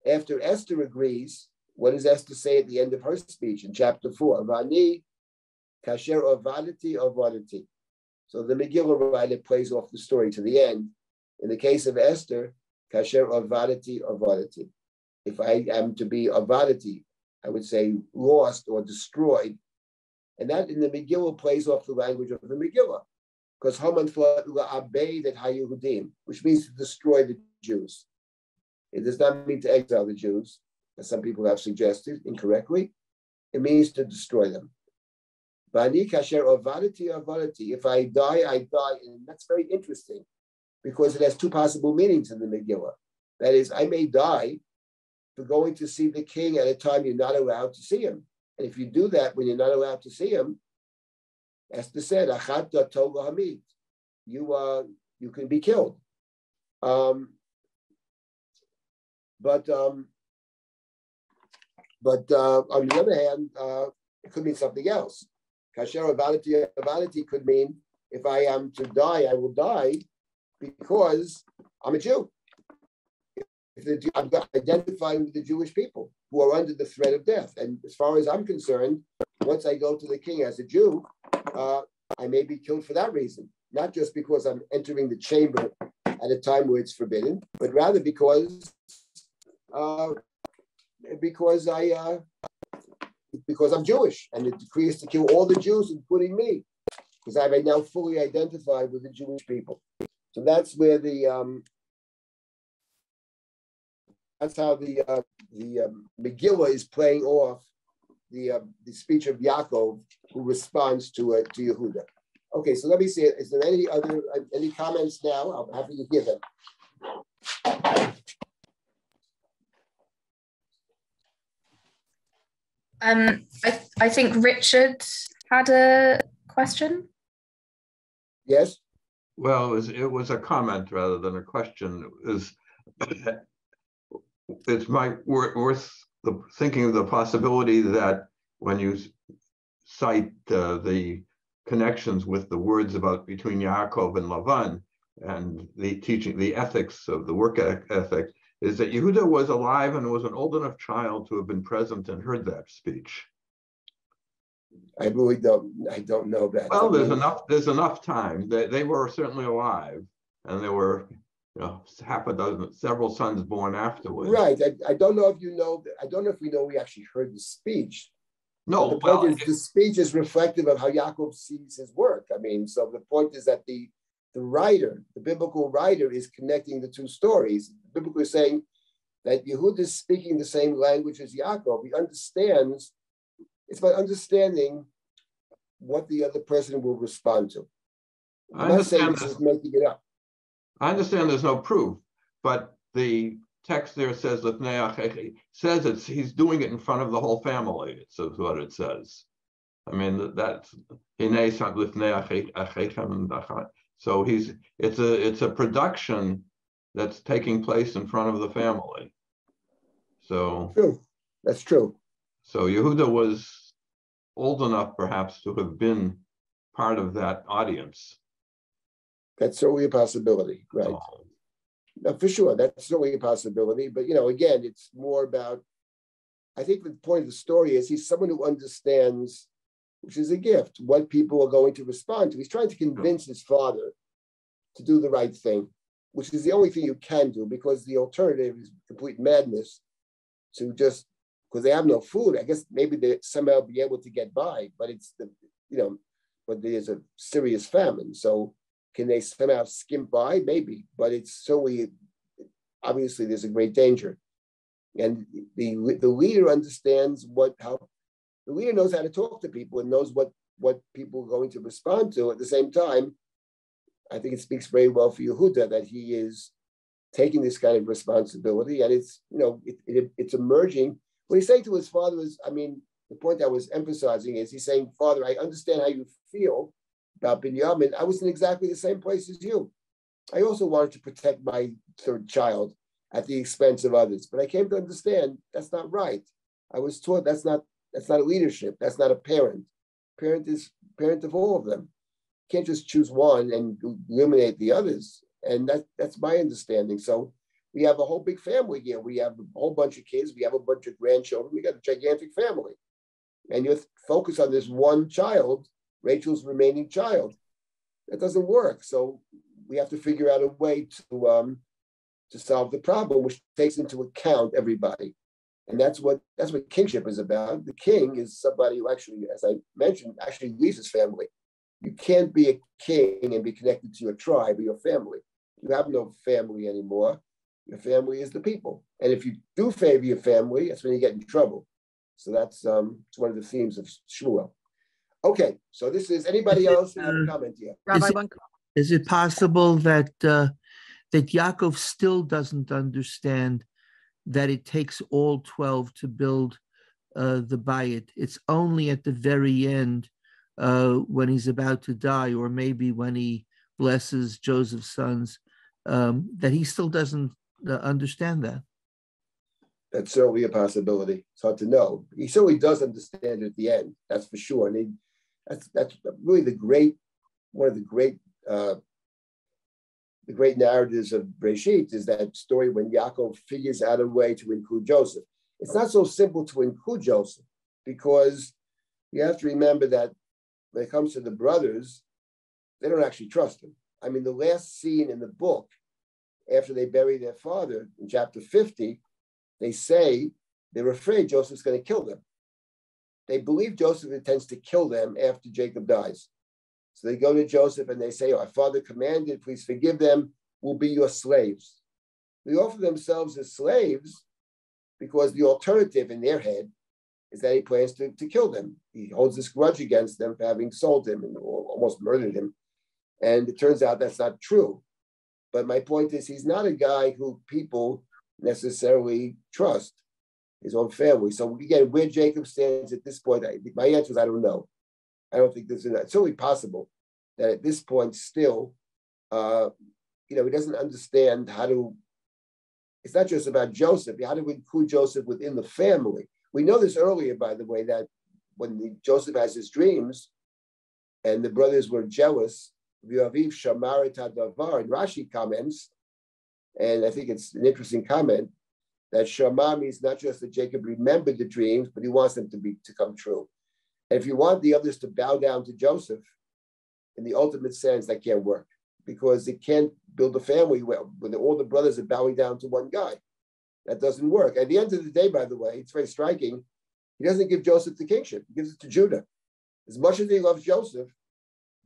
after Esther agrees, what does Esther say at the end of her speech in chapter 4? Vani, kasher avadati avadati. So the Megillah writer plays off the story to the end. In the case of Esther, kasher avadati avadati. If I am to be avadati, I would say lost or destroyed. And that in the Megillah plays off the language of the Megillah. Because Haman thought la'abed et haYehudim, which means to destroy the Jews. It does not mean to exile the Jews, as some people have suggested incorrectly. It means to destroy them. V'ani kasher avadati avadati. If I die, I die. And that's very interesting because it has two possible meanings in the Megillah. That is, I may die for going to see the king at a time you're not allowed to see him. And if you do that when you're not allowed to see him, Esther said, you can be killed. But on the other hand, it could mean something else. Kasher avadati could mean, if I am to die, I will die because I'm a Jew. I'm identifying with the Jewish people who are under the threat of death. And as far as I'm concerned, once I go to the king as a Jew, I may be killed for that reason, not just because I'm entering the chamber at a time where it's forbidden, but rather because I'm Jewish, and the decree is to kill all the Jews, including me, because I may now fully identify with the Jewish people. So that's where how the Megillah is playing off the speech of Yaakov, who responds to Yehuda. Okay, so let me see. Is there any comments now? I'm happy to hear them. I think Richard had a question. Yes. Well, it was a comment rather than a question. It's worth thinking of the possibility that when you cite the connections with the words about between Yaakov and Laban, and the teaching, the ethics of the work ethic, is that Yehuda was alive and was an old enough child to have been present and heard that speech. I really don't. I don't know that. Well, there's enough. There's enough time. They were certainly alive, and there were, you know, half a dozen, several sons born afterwards. Right. I don't know if you know. I don't know if we know. We actually heard the speech. No. The point is, the speech is reflective of how Yaakov sees his work. I mean, so the point is that the writer, the biblical writer, is connecting the two stories. The biblical is saying that Yehuda is speaking the same language as Yaakov. He understands. It's about understanding what the other person will respond to. I'm not saying this is making it up. I understand there's no proof, but the text there says that he's doing it in front of the whole family. It's what it says. I mean, that's so he's it's a production that's taking place in front of the family. So true. That's true. So Yehuda was old enough, perhaps, to have been part of that audience. That's certainly a possibility, right? Oh. No, for sure, that's certainly a possibility. But, you know, again, it's more about, I think the point of the story is he's someone who understands, which is a gift, what people are going to respond to. He's trying to convince his father to do the right thing, which is the only thing you can do, because the alternative is complete madness to just, because they have no food. I guess maybe they somehow be able to get by, but it's the, you know, but there's a serious famine. So can they somehow skimp by? Maybe, but it's certainly, obviously there's a great danger. And the leader understands the leader knows how to talk to people and knows what people are going to respond to. At the same time, I think it speaks very well for Yehuda that he is taking this kind of responsibility, and it's, you know, it's emerging. What he's saying to his father is, I mean, the point I was emphasizing is he's saying, Father, I understand how you feel about Binyamin. I was in exactly the same place as you. I also wanted to protect my third child at the expense of others, but I came to understand that's not right. I was taught that's not a leadership. That's not a parent. Parent is parent of all of them. You can't just choose one and eliminate the others. And that's my understanding. So we have a whole big family here. We have a whole bunch of kids. We have a bunch of grandchildren. We got a gigantic family. And you focus on this one child, Rachel's remaining child. That doesn't work. So we have to figure out a way to solve the problem, which takes into account everybody. And that's what kingship is about. The king is somebody who actually, as I mentioned, actually leaves his family. You can't be a king and be connected to your tribe or your family. You have no family anymore. Your family is the people. And if you do favor your family, that's when you get in trouble. So that's it's one of the themes of Shmuel. Okay, so this is, anybody else have a comment here? Is it possible that Yaakov still doesn't understand that it takes all 12 to build the bayit? It's only at the very end when he's about to die, or maybe when he blesses Joseph's sons, that he still doesn't understand that. That's certainly a possibility. It's hard to know. He certainly does understand it at the end. That's for sure. And that's really one of the great narratives of Breshit, is that story when Yaakov figures out a way to include Joseph. It's not so simple to include Joseph, because you have to remember that when it comes to the brothers, they don't actually trust him. I mean, the last scene in the book, after they bury their father in chapter 50, they say they're afraid Joseph's going to kill them. They believe Joseph intends to kill them after Jacob dies. So they go to Joseph and they say, our father commanded, please forgive them, we'll be your slaves. They offer themselves as slaves because the alternative in their head is that he plans to kill them. He holds this grudge against them for having sold him and almost murdered him. And it turns out that's not true. But my point is, he's not a guy who people necessarily trust, his own family. So again, where Jacob stands at this point, my answer is, I don't know. I don't think there's enough. It's certainly possible that at this point still, you know, he doesn't understand how to, it's not just about Joseph, how to include Joseph within the family. We know this earlier, by the way, that when Joseph has his dreams, and the brothers were jealous, V'aviv shamar et hadavar, and Rashi comments, and I think it's an interesting comment, that shamar means not just that Jacob remembered the dreams, but he wants them to come true. And if you want the others to bow down to Joseph, in the ultimate sense, that can't work, because they can't build a family when all the brothers are bowing down to one guy. That doesn't work. At the end of the day, by the way, it's very striking. He doesn't give Joseph the kingship. He gives it to Judah. As much as he loves Joseph,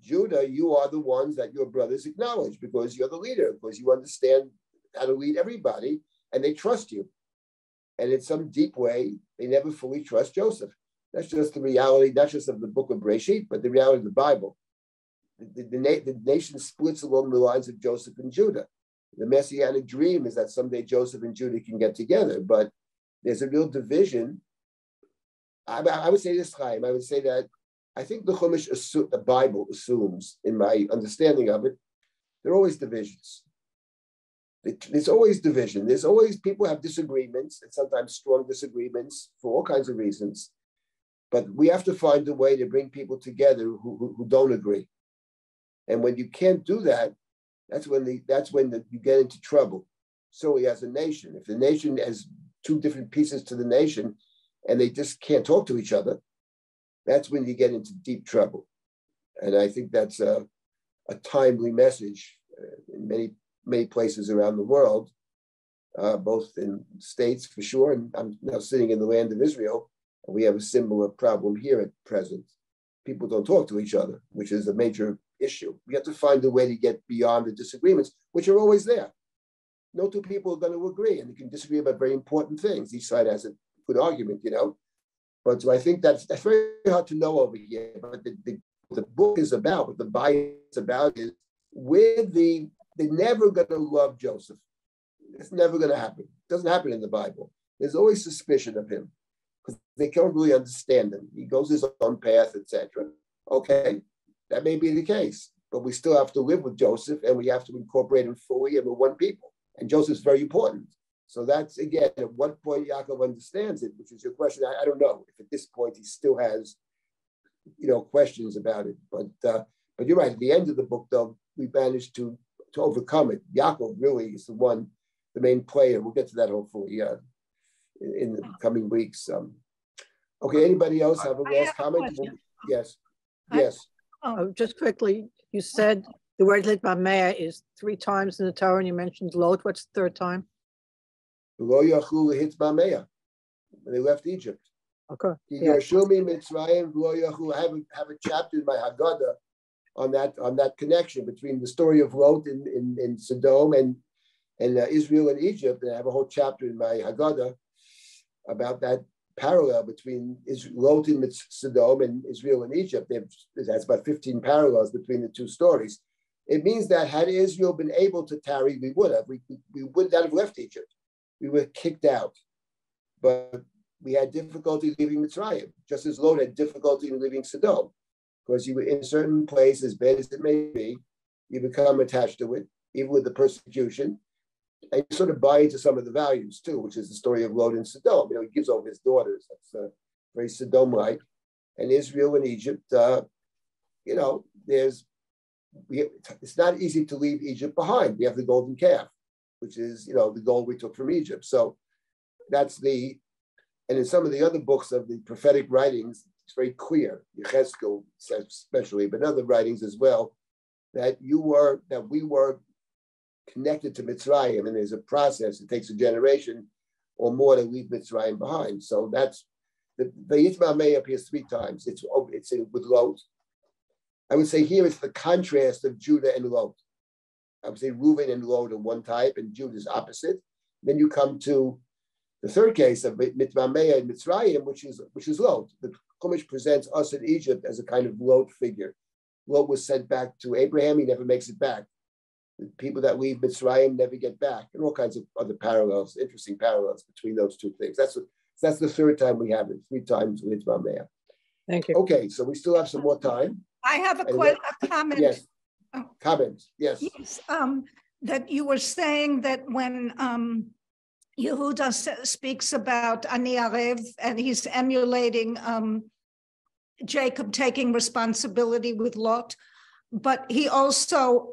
Judah, you are the ones that your brothers acknowledge because you're the leader, because you understand how to lead everybody, and they trust you. And in some deep way, they never fully trust Joseph. That's just the reality, not just of the book of Bereshit, but the reality of the Bible. The nation splits along the lines of Joseph and Judah. The messianic dream is that someday Joseph and Judah can get together, but there's a real division. I would say this, Chaim, I would say that I think the Chumash, the Bible assumes, in my understanding of it, there are always divisions. There's always division. There's always people have disagreements, and sometimes strong disagreements for all kinds of reasons. But we have to find a way to bring people together who don't agree. And when you can't do that, that's when you get into trouble. So as a nation, if the nation has two different pieces to the nation, and they just can't talk to each other, that's when you get into deep trouble. And I think that's a timely message in many places around the world, both in states for sure, and I'm now sitting in the land of Israel, and we have a similar problem here at present. People don't talk to each other, which is a major issue. We have to find a way to get beyond the disagreements, which are always there. No two people are going to agree, and they can disagree about very important things. Each side has a good argument, you know. But so I think that's very hard to know over here. But the book is about, what the Bible is about is with they're never going to love Joseph. It's never going to happen. It doesn't happen in the Bible. There's always suspicion of him because they can't really understand him. He goes his own path, etc. Okay, that may be the case, but we still have to live with Joseph, and we have to incorporate him fully, and we're one people. And Joseph's very important. So that's, again, at what point Yaakov understands it, which is your question. I don't know if at this point he still has, you know, questions about it. But you're right. At the end of the book, though, we managed to overcome it. Yaakov really is the main player. We'll get to that hopefully in the coming weeks. Okay. Anybody else have a last comment? Yes. Yes. Oh, just quickly, you said the word litbamea is 3 times in the Torah, and you mentioned Lot. What's the 3rd time? When they left Egypt. Okay. Yeah. I have a chapter in my Haggadah on that connection between the story of Lot in Sodom and Israel and Egypt. And I have a whole chapter in my Haggadah about that parallel between Lot in Sodom and Israel and Egypt. That's about 15 parallels between the two stories. It means that had Israel been able to tarry, we would have. We would not have left Egypt. We were kicked out, but we had difficulty leaving Mitzrayim, just as Lot had difficulty in leaving Sodom, because you were in a certain place, as bad as it may be, you become attached to it, even with the persecution, and you sort of buy into some of the values too, which is the story of Lot and Sodom. You know, he gives over his daughters. That's very Sodom-like. And Israel and Egypt, you know, it's not easy to leave Egypt behind. We have the golden calf, which is, you know, the gold we took from Egypt. So that's and in some of the other books of the prophetic writings, it's very clear, Yechezkel especially, but other writings as well, that we were connected to Mitzrayim, and there's a process, it takes a generation or more to leave Mitzrayim behind. So that's, the Yitmamei appears 3 times. It's with Lot. I would say here it's the contrast of Judah and Lot. I would say Reuven and Lot are one type, and Judah is opposite. Then you come to the 3rd case of Mitmamea and Mitzrayim, which is Lot. The Chumash presents us in Egypt as a kind of Lot figure. Lot was sent back to Abraham; he never makes it back. The people that leave Mitzrayim never get back, and all kinds of other parallels, interesting parallels between those two things. That's the 3rd time we have it. 3 times with Mitmamea. Thank you. Okay, so we still have some more time. I have a comment. Yes. Comments, yes. That you were saying that when Yehuda speaks about Ani Arev, and he's emulating Jacob taking responsibility with Lot, but he also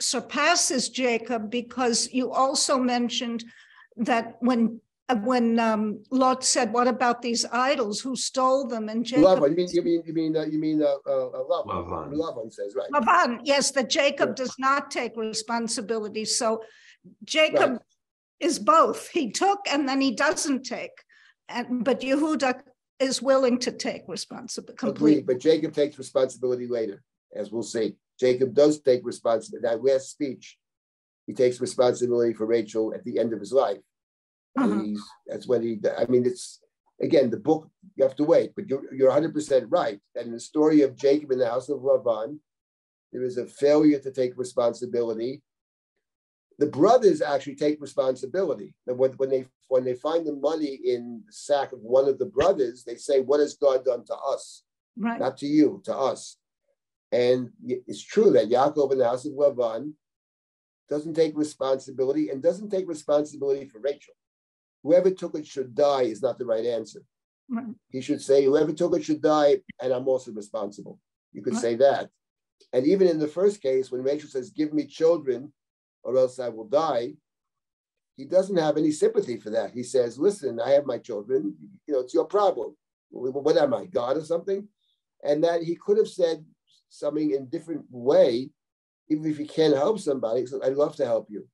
surpasses Jacob, because you also mentioned that when Lot said, "What about these idols? Who stole them?" and Jacob, Laban, Laban. Laban says, right? Laban, yes, that Jacob does not take responsibility. So Jacob is both. He took and then he doesn't take, but Yehuda is willing to take responsibility completely. Agreed, but Jacob takes responsibility later, as we'll see. Jacob does take responsibility. That last speech, he takes responsibility for Rachel at the end of his life. That's when he, I mean, it's, again, the book, you have to wait, but you're 100% right. And in the story of Jacob in the house of Laban, there is a failure to take responsibility. The brothers actually take responsibility. When they find the money in the sack of one of the brothers, they say, "What has God done to us? Right. Not to you, to us." And it's true that Yaakov in the house of Laban doesn't take responsibility, and doesn't take responsibility for Rachel. Whoever took it should die is not the right answer. Right. He should say, whoever took it should die, and I'm also responsible. You could say that. And even in the first case, when Rachel says, "Give me children or else I will die," he doesn't have any sympathy for that. He says, "Listen, I have my children. You know, it's your problem. What am I, God or something?" And that he could have said something in a different way, even if he can't help somebody. So, "I'd love to help you.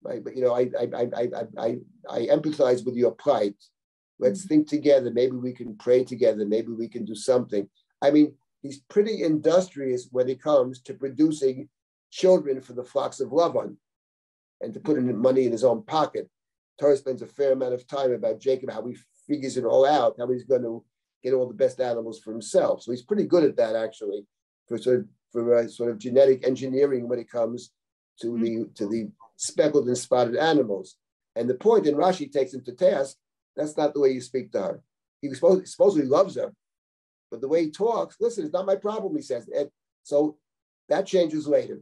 Right? But, you know, I empathize with your plight. Let's think together. Maybe we can pray together. Maybe we can do something." I mean, he's pretty industrious when it comes to producing children for the flocks of Laban, and to put in money in his own pocket. Torah spends a fair amount of time about Jacob, how he figures it all out, how he's going to get all the best animals for himself. So he's pretty good at that, actually, for sort of genetic engineering when it comes to the speckled and spotted animals. And the point, and Rashi takes him to task, that's not the way you speak to her. He supposedly loves her, but the way he talks, "Listen, it's not my problem," he says. And so that changes later.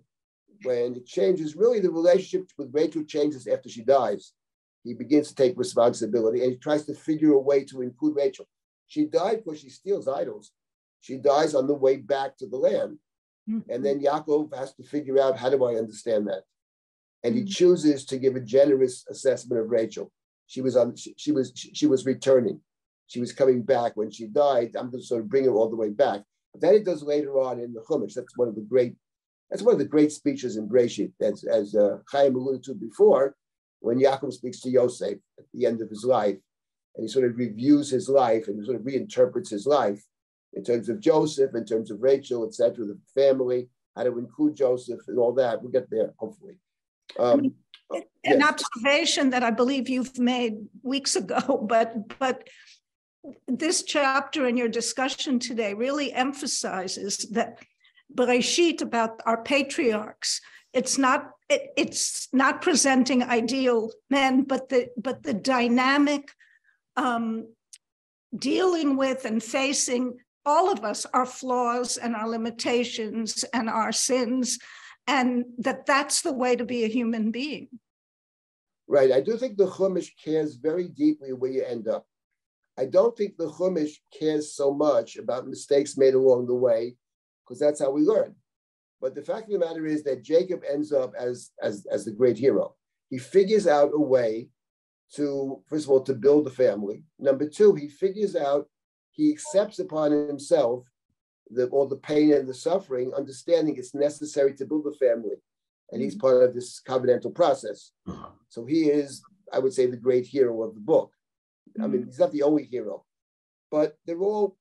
When it changes, really the relationship with Rachel changes after she dies. He begins to take responsibility, and he tries to figure a way to include Rachel. She died because she steals idols. She dies on the way back to the land. And then Yaakov has to figure out, how do I understand that? And he chooses to give a generous assessment of Rachel. She was returning. She was coming back when she died. I'm going to sort of bring her all the way back. But then he does later on in the Chumash. That's one of the great speeches in Breshit, as Chaim alluded to before, when Yaakov speaks to Yosef at the end of his life, and he sort of reviews his life and sort of reinterprets his life in terms of Joseph, in terms of Rachel, etc., the family, how to include Joseph and all that. We'll get there, hopefully. Observation that I believe you've made weeks ago, but this chapter in your discussion today really emphasizes that Bereshit, about our patriarchs, it's not presenting ideal men, but the dynamic dealing with and facing all of us, our flaws and our limitations and our sins, and that's the way to be a human being. Right. I do think the Chumash cares very deeply where you end up. I don't think the Chumash cares so much about mistakes made along the way, because that's how we learn. But the fact of the matter is that Jacob ends up as the great hero. He figures out a way to, first of all, to build a family. Number two, he accepts upon himself all the pain and the suffering, understanding it's necessary to build a family. And he's part of this covenantal process. So he is, I would say, the great hero of the book. I mean, he's not the only hero, but they're all,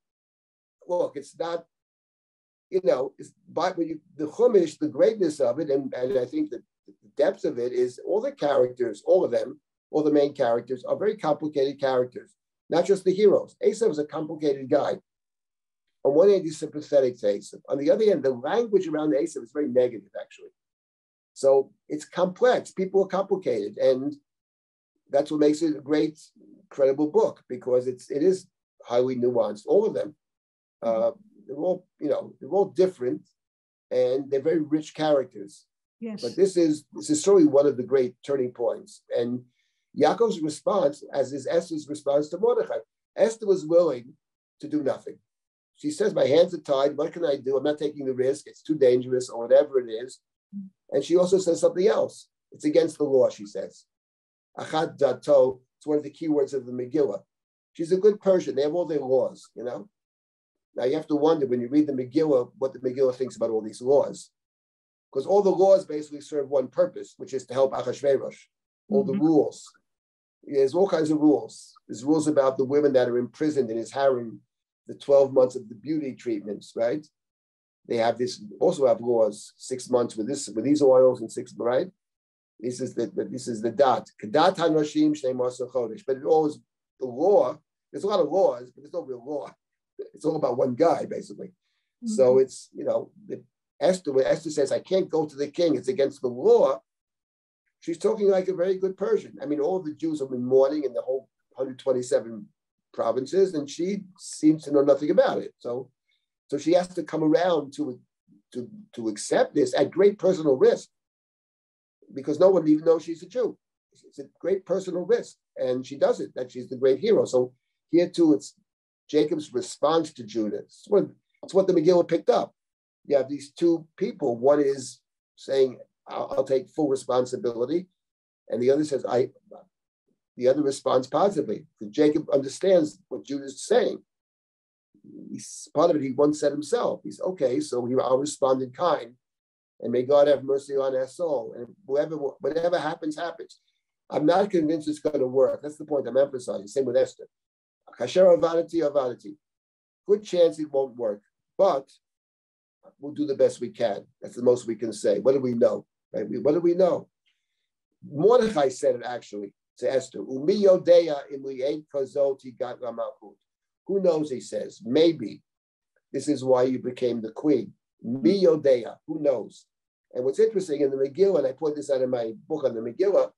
look, it's not, you know, the Chumash, the greatness of it, and I think the depth of it is all the characters, all of them, all the main characters are very complicated characters, not just the heroes. Esau is a complicated guy. On one hand, he's sympathetic to Esau. On the other hand, the language around Esau is very negative, actually. So it's complex. People are complicated, and that's what makes it a great, credible book, because it is highly nuanced. All of them. They're all, you know, they're all different, and they're very rich characters. Yes. But this is certainly one of the great turning points. And Yaakov's response, as is Esther's response to Mordechai. Esther was willing to do nothing. She says, my hands are tied. What can I do? I'm not taking the risk. It's too dangerous or whatever it is. And she also says something else. It's against the law, she says. Achat dato. It's one of the key words of the Megillah. She's a good Persian. They have all their laws, you know. Now you have to wonder when you read the Megillah, what the Megillah thinks about all these laws. Because all the laws basically serve one purpose, which is to help Achashverosh. All the rules. There's all kinds of rules. There's rules about the women that are imprisoned in his harem, the 12 months of the beauty treatments, right? They have this, also have laws, 6 months with these oils and six, right? This is the dot. But it always, the law, there's a lot of laws, but there's no real law. It's all about one guy, basically. Mm-hmm. So it's, you know, when Esther says, I can't go to the king, it's against the law. She's talking like a very good Persian. I mean, all the Jews have been mourning in the whole 127 provinces, and she seems to know nothing about it. So she has to come around to accept this at great personal risk, because no one even knows she's a Jew. It's a great personal risk, and she does it. That she's the great hero. So here too, it's Jacob's response to Judah. It's what the Megillah picked up. You have these two people. One is saying, I'll take full responsibility. And the other says, the other responds positively. Because Jacob understands what Judah is saying. He's part of it, he once said himself. He's okay, so I'll respond in kind. And may God have mercy on our soul. And whatever happens, happens. I'm not convinced it's going to work. That's the point I'm emphasizing. Same with Esther. Kasher avadati. Good chance it won't work. But we'll do the best we can. That's the most we can say. What do we know? Right? What do we know? Mordechai said it actually to Esther. Umi yodeya im li'ein kazot higat lamalchut. Who knows, he says. Maybe this is why you became the queen. Mi yodeya. Who knows? And what's interesting in the Megillah, and I point this out in my book on the Megillah,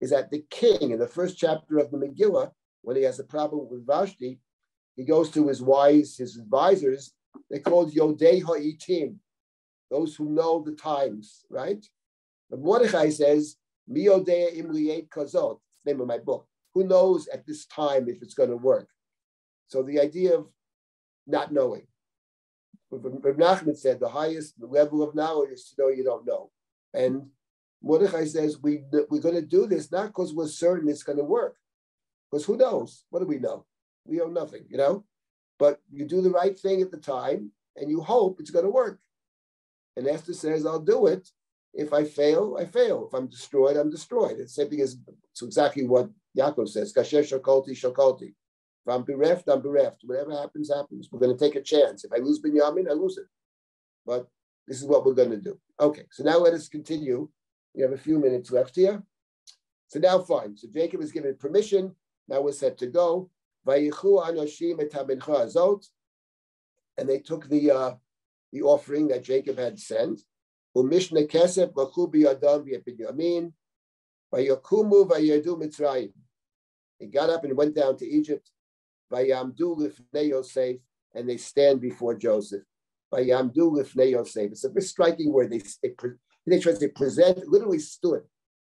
is that the king, in the first chapter of the Megillah, when he has a problem with Vashti, he goes to his advisors. They're called Yodei Ha'itim, those who know the times, right? But Mordechai says, Mi Yodei Im Li'et Kazot, it's the name of my book. Who knows at this time if it's going to work? So the idea of not knowing. Reb Nachman said, the highest level of knowledge is to know you don't know. And Mordechai says, we're going to do this not because we're certain it's going to work. Because who knows? What do we know? We know nothing, you know? But you do the right thing at the time, and you hope it's going to work. And Esther says, I'll do it. If I fail, I fail. If I'm destroyed, I'm destroyed. It's the same thing as it's exactly what Yaakov says. Kasher shakolti, shakolti. If I'm bereft, I'm bereft. Whatever happens, happens. We're going to take a chance. If I lose Binyamin, I lose it. But this is what we're going to do. Okay, so now let us continue. We have a few minutes left here. So now, fine. So Jacob is given permission. Now we're set to go. And they took the offering that Jacob had sent. They got up and went down to Egypt. And they stand before Joseph. It's a very striking word. They present, literally stood.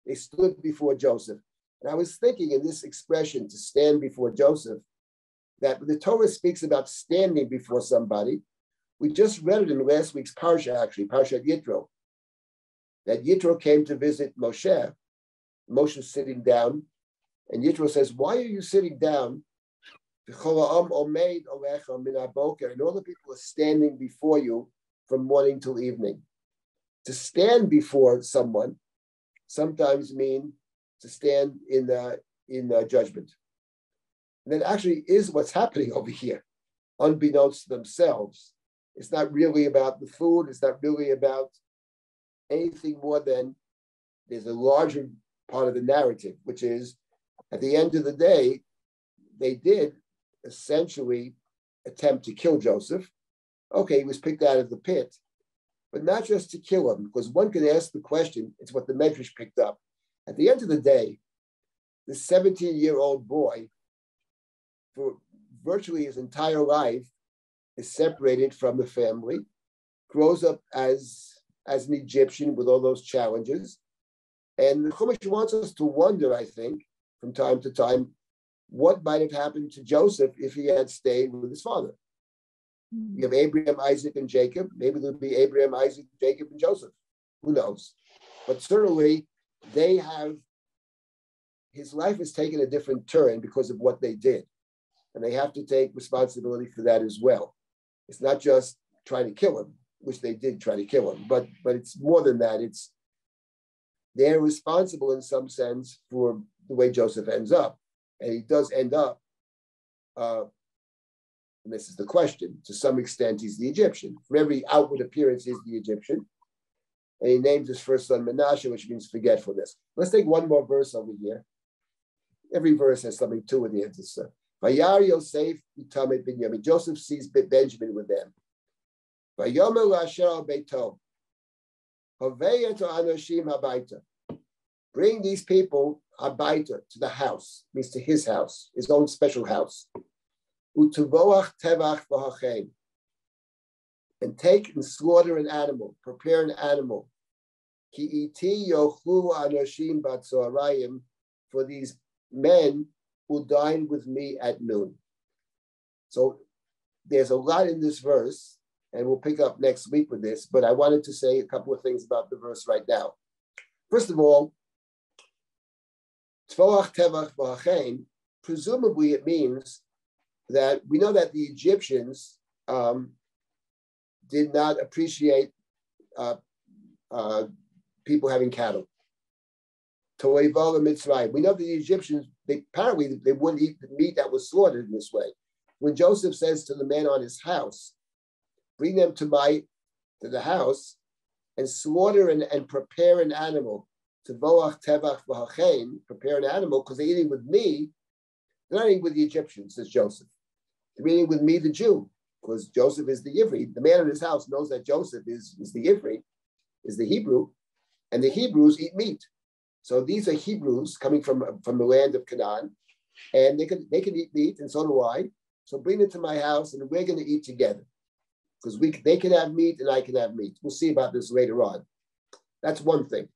They stood before Joseph. And I was thinking in this expression, to stand before Joseph, that the Torah speaks about standing before somebody. We just read it in last week's Parsha, actually, Parsha Yitro, that Yitro came to visit Moshe. Moshe's sitting down, and Yitro says, why are you sitting down? And all the people are standing before you from morning till evening. To stand before someone sometimes means to stand in judgment. And that actually is what's happening over here, unbeknownst to themselves. It's not really about the food. It's not really about anything more than there's a larger part of the narrative, which is at the end of the day, they did essentially attempt to kill Joseph. Okay, he was picked out of the pit, but not just to kill him, because one can ask the question, it's what the Medrash picked up. At the end of the day, the 17-year-old boy, for virtually his entire life, is separated from the family, grows up as an Egyptian with all those challenges. And the Chumash wants us to wonder, I think, from time to time, what might have happened to Joseph if he had stayed with his father. You have Abraham, Isaac, and Jacob. Maybe there'll be Abraham, Isaac, Jacob, and Joseph. Who knows? But certainly, they have, his life has taken a different turn because of what they did. And they have to take responsibility for that as well. It's not just trying to kill him, which they did try to kill him, but it's more than that. It's, they're responsible in some sense for the way Joseph ends up. And he does end up, and this is the question, to some extent, he's the Egyptian. From every outward appearance, he's the Egyptian. And he names his first son Menashe, which means forgetfulness. Let's take one more verse over here. Every verse has something to it. Joseph sees Benjamin with them. Bring these people abaita to the house, means to his house, his own special house. And take and slaughter an animal, prepare an animal. For these men who dine with me at noon. So there's a lot in this verse, and we'll pick up next week with this, but I wanted to say a couple of things about the verse right now. First of all, Tvoach Tevach V'Hachem, presumably it means that we know that the Egyptians did not appreciate people having cattle. Toeval and Mitzrayim. We know the Egyptians, they wouldn't eat the meat that was slaughtered in this way. When Joseph says to the man on his house, bring them to the house and slaughter and prepare an animal, Tvoach Tevach V'Hachem, prepare an animal, because they're eating with me. They're not eating with the Egyptians, says Joseph. They're eating with me, the Jew, because Joseph is the Ivri. The man in his house knows that Joseph is the Ivri, is the Hebrew, and the Hebrews eat meat. So these are Hebrews coming from the land of Canaan, and they can eat meat, and so do I. So bring it to my house, and we're going to eat together, because they can have meat, and I can have meat. We'll see about this later on. That's one thing.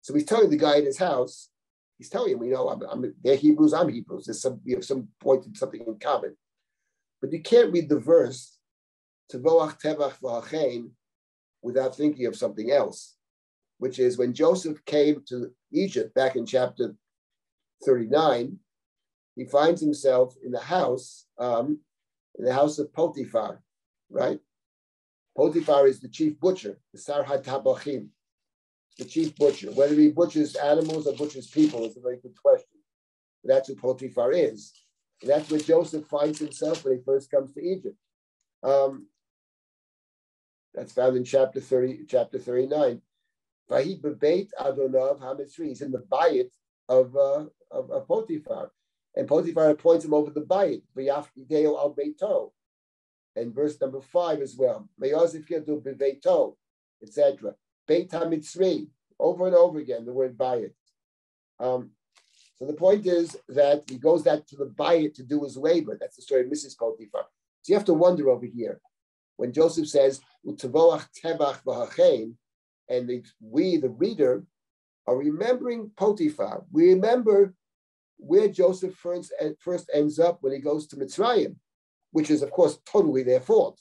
So he's telling the guy in his house, he's telling him, they're Hebrews, I'm Hebrews. We have some point in something in common. But you can't read the verse, Tvoach Tevach V'Hachem, without thinking of something else, which is when Joseph came to Egypt back in chapter 39, he finds himself in the house of Potiphar, right? Potiphar is the chief butcher, the Sarhat HaBachim, the chief butcher. Whether he butchers animals or butchers people is a very good question. But that's who Potiphar is. And that's where Joseph finds himself when he first comes to Egypt. That's found in chapter 39. He's in the bayit of Potiphar. And Potiphar appoints him over the bayit. And verse number 5 as well. Etc. Beit HaMitzri, over and over again, the word bayit. So the point is that he goes back to the bayit to do his labor. That's the story of Mrs. Potiphar. So you have to wonder over here, when Joseph says, Utavoach Tevach V'Hachem, and we, the reader, are remembering Potiphar. We remember where Joseph first ends up when he goes to Mitzrayim, which is, of course, totally their fault.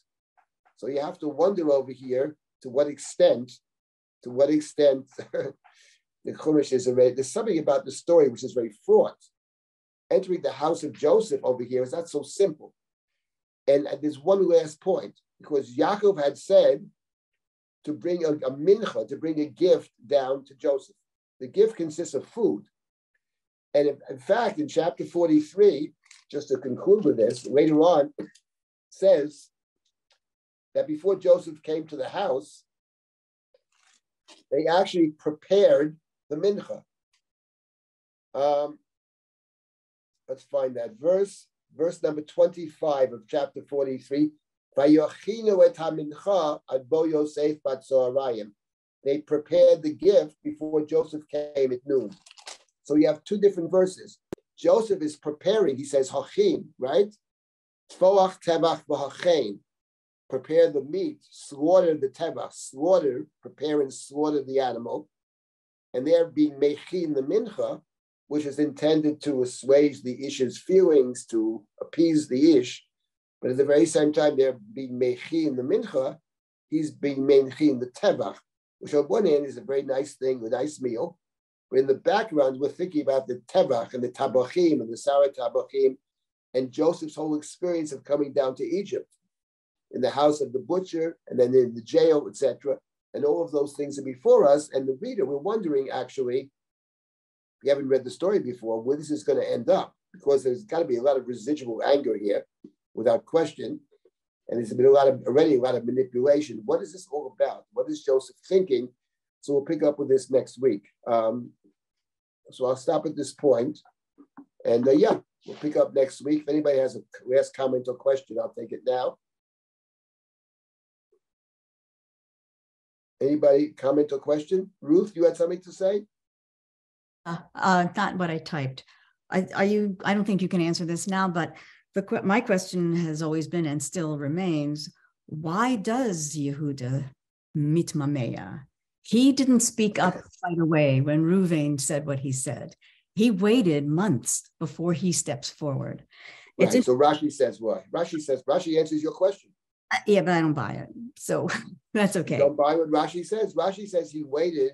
So you have to wonder over here to what extent the Chumash is already, there's something about the story which is very fraught. Entering the house of Joseph over here is not so simple. And there's one last point, because Yaakov had said to bring a mincha, to bring a gift down to Joseph. The gift consists of food. And in fact, in chapter 43, just to conclude with this, later on, it says that before Joseph came to the house, they actually prepared the mincha. Let's find that verse. Verse number 25 of chapter 43. They prepared the gift before Joseph came at noon. So you have two different verses. Joseph is preparing, he says, hachin, right? Tvoach tevach v'hachem. Prepare the meat, slaughter the tevach, prepare and slaughter the animal. And they're being mechin the mincha, which is intended to assuage the ish's feelings, to appease the ish. But at the very same time, they're b'mechi in the mincha, he's b'mechi in the tevach, which on one hand is a very nice thing, a nice meal. But in the background, we're thinking about the tevach and the tabachim and the sarah tabachim and Joseph's whole experience of coming down to Egypt in the house of the butcher and then in the jail, etc. And all of those things are before us. And the reader, we're wondering, actually, if you haven't read the story before, where this is going to end up, because there's got to be a lot of residual anger here, without question. And there's been a lot of manipulation. What is this all about? What is Joseph thinking? So we'll pick up with this next week. So I'll stop at this point. And we'll pick up next week. If anybody has a last comment or question, I'll take it now. Anybody comment or question? Ruth, you had something to say? Not what I typed. I don't think you can answer this now, but my question has always been and still remains, why does Yehuda mitmameya? He didn't speak up right away when Reuven said what he said. He waited months before he steps forward. Right, so Rashi says why? Rashi answers your question. Yeah, but I don't buy it. So that's okay. You don't buy what Rashi says. Rashi says he waited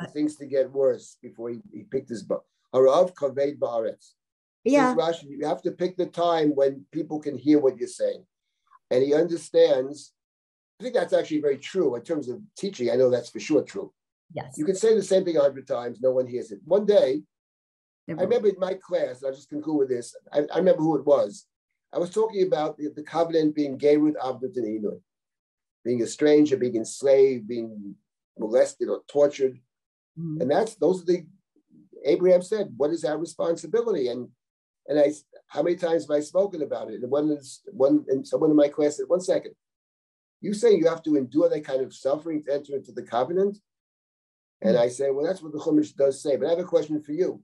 for things to get worse before he picked his book. Harav kaved ba'aretz. Yeah. Rashi, you have to pick the time when people can hear what you're saying. And he understands. I think that's actually very true in terms of teaching. I know that's for sure true. Yes. You can say the same thing 100 times. No one hears it. One day, I remember in my class, and I'll just conclude with this. I remember who it was. I was talking about the covenant being Gerut, Avdut, and Inui, being a stranger, being enslaved, being molested or tortured. Mm-hmm. And Abraham said, what is our responsibility? And how many times have I spoken about it? And someone in my class said, 1 second, you say you have to endure that kind of suffering to enter into the covenant? And I say, well, that's what the Chumash does say. But I have a question for you.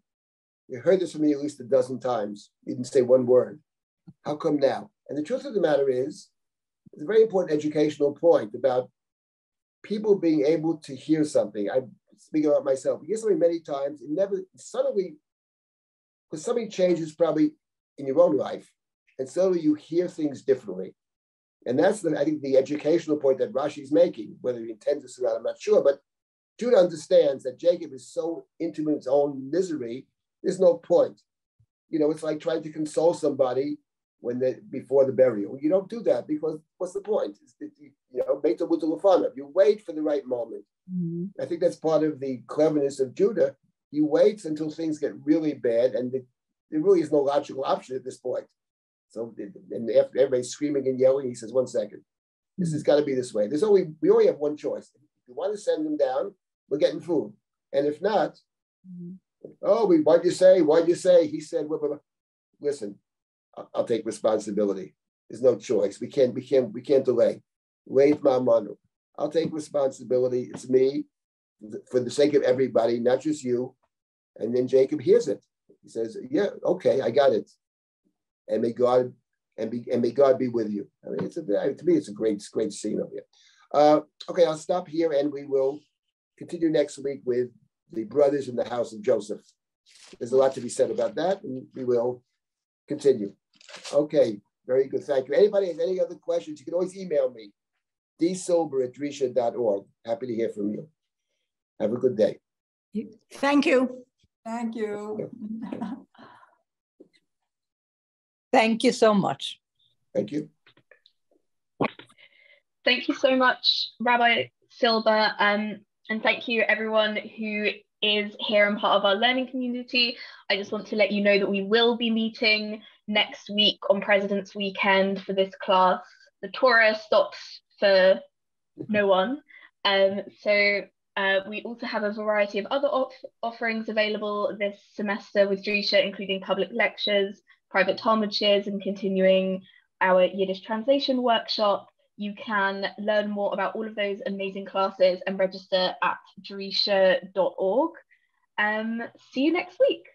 You heard this from me at least 12 times. You didn't say one word. How come now? And the truth of the matter is, it's a very important educational point about people being able to hear something. I speak about myself. You hear something many times, it never suddenly. Because something changes probably in your own life, and suddenly you hear things differently. And that's, I think, the educational point that Rashi's making, whether he intends this or not, I'm not sure. But Judah understands that Jacob is so intimate in his own misery, there's no point. You know, it's like trying to console somebody before the burial. You don't do that because what's the point? You wait for the right moment. Mm-hmm. I think that's part of the cleverness of Judah. He waits until things get really bad, and there really is no logical option at this point. So, and after everybody's screaming and yelling, he says, 1 second, this has got to be this way. We only have one choice. If you want to send them down, we're getting food. And if not, why'd you say? He said, listen, I'll take responsibility. There's no choice. We can't delay. Wait, ma'amanu. I'll take responsibility. It's me for the sake of everybody, not just you. And then Jacob hears it. He says, yeah, okay, I got it. And may God be with you. I mean, to me, it's a great scene over here. Okay, I'll stop here and we will continue next week with the brothers in the house of Joseph. There's a lot to be said about that, and we will continue. Okay, very good. Thank you. Anybody has any other questions, you can always email me, dsilber@risha.org. Happy to hear from you. Have a good day. Thank you. Thank you. Thank you so much. Thank you. Thank you so much, Rabbi Silber. And thank you everyone who is here and part of our learning community. I just want to let you know that we will be meeting next week on President's Weekend for this class. The Torah stops for no one. So we also have a variety of other offerings available this semester with Drisha, including public lectures, private Talmud shares, and continuing our Yiddish translation workshop. You can learn more about all of those amazing classes and register at drisha.org. See you next week.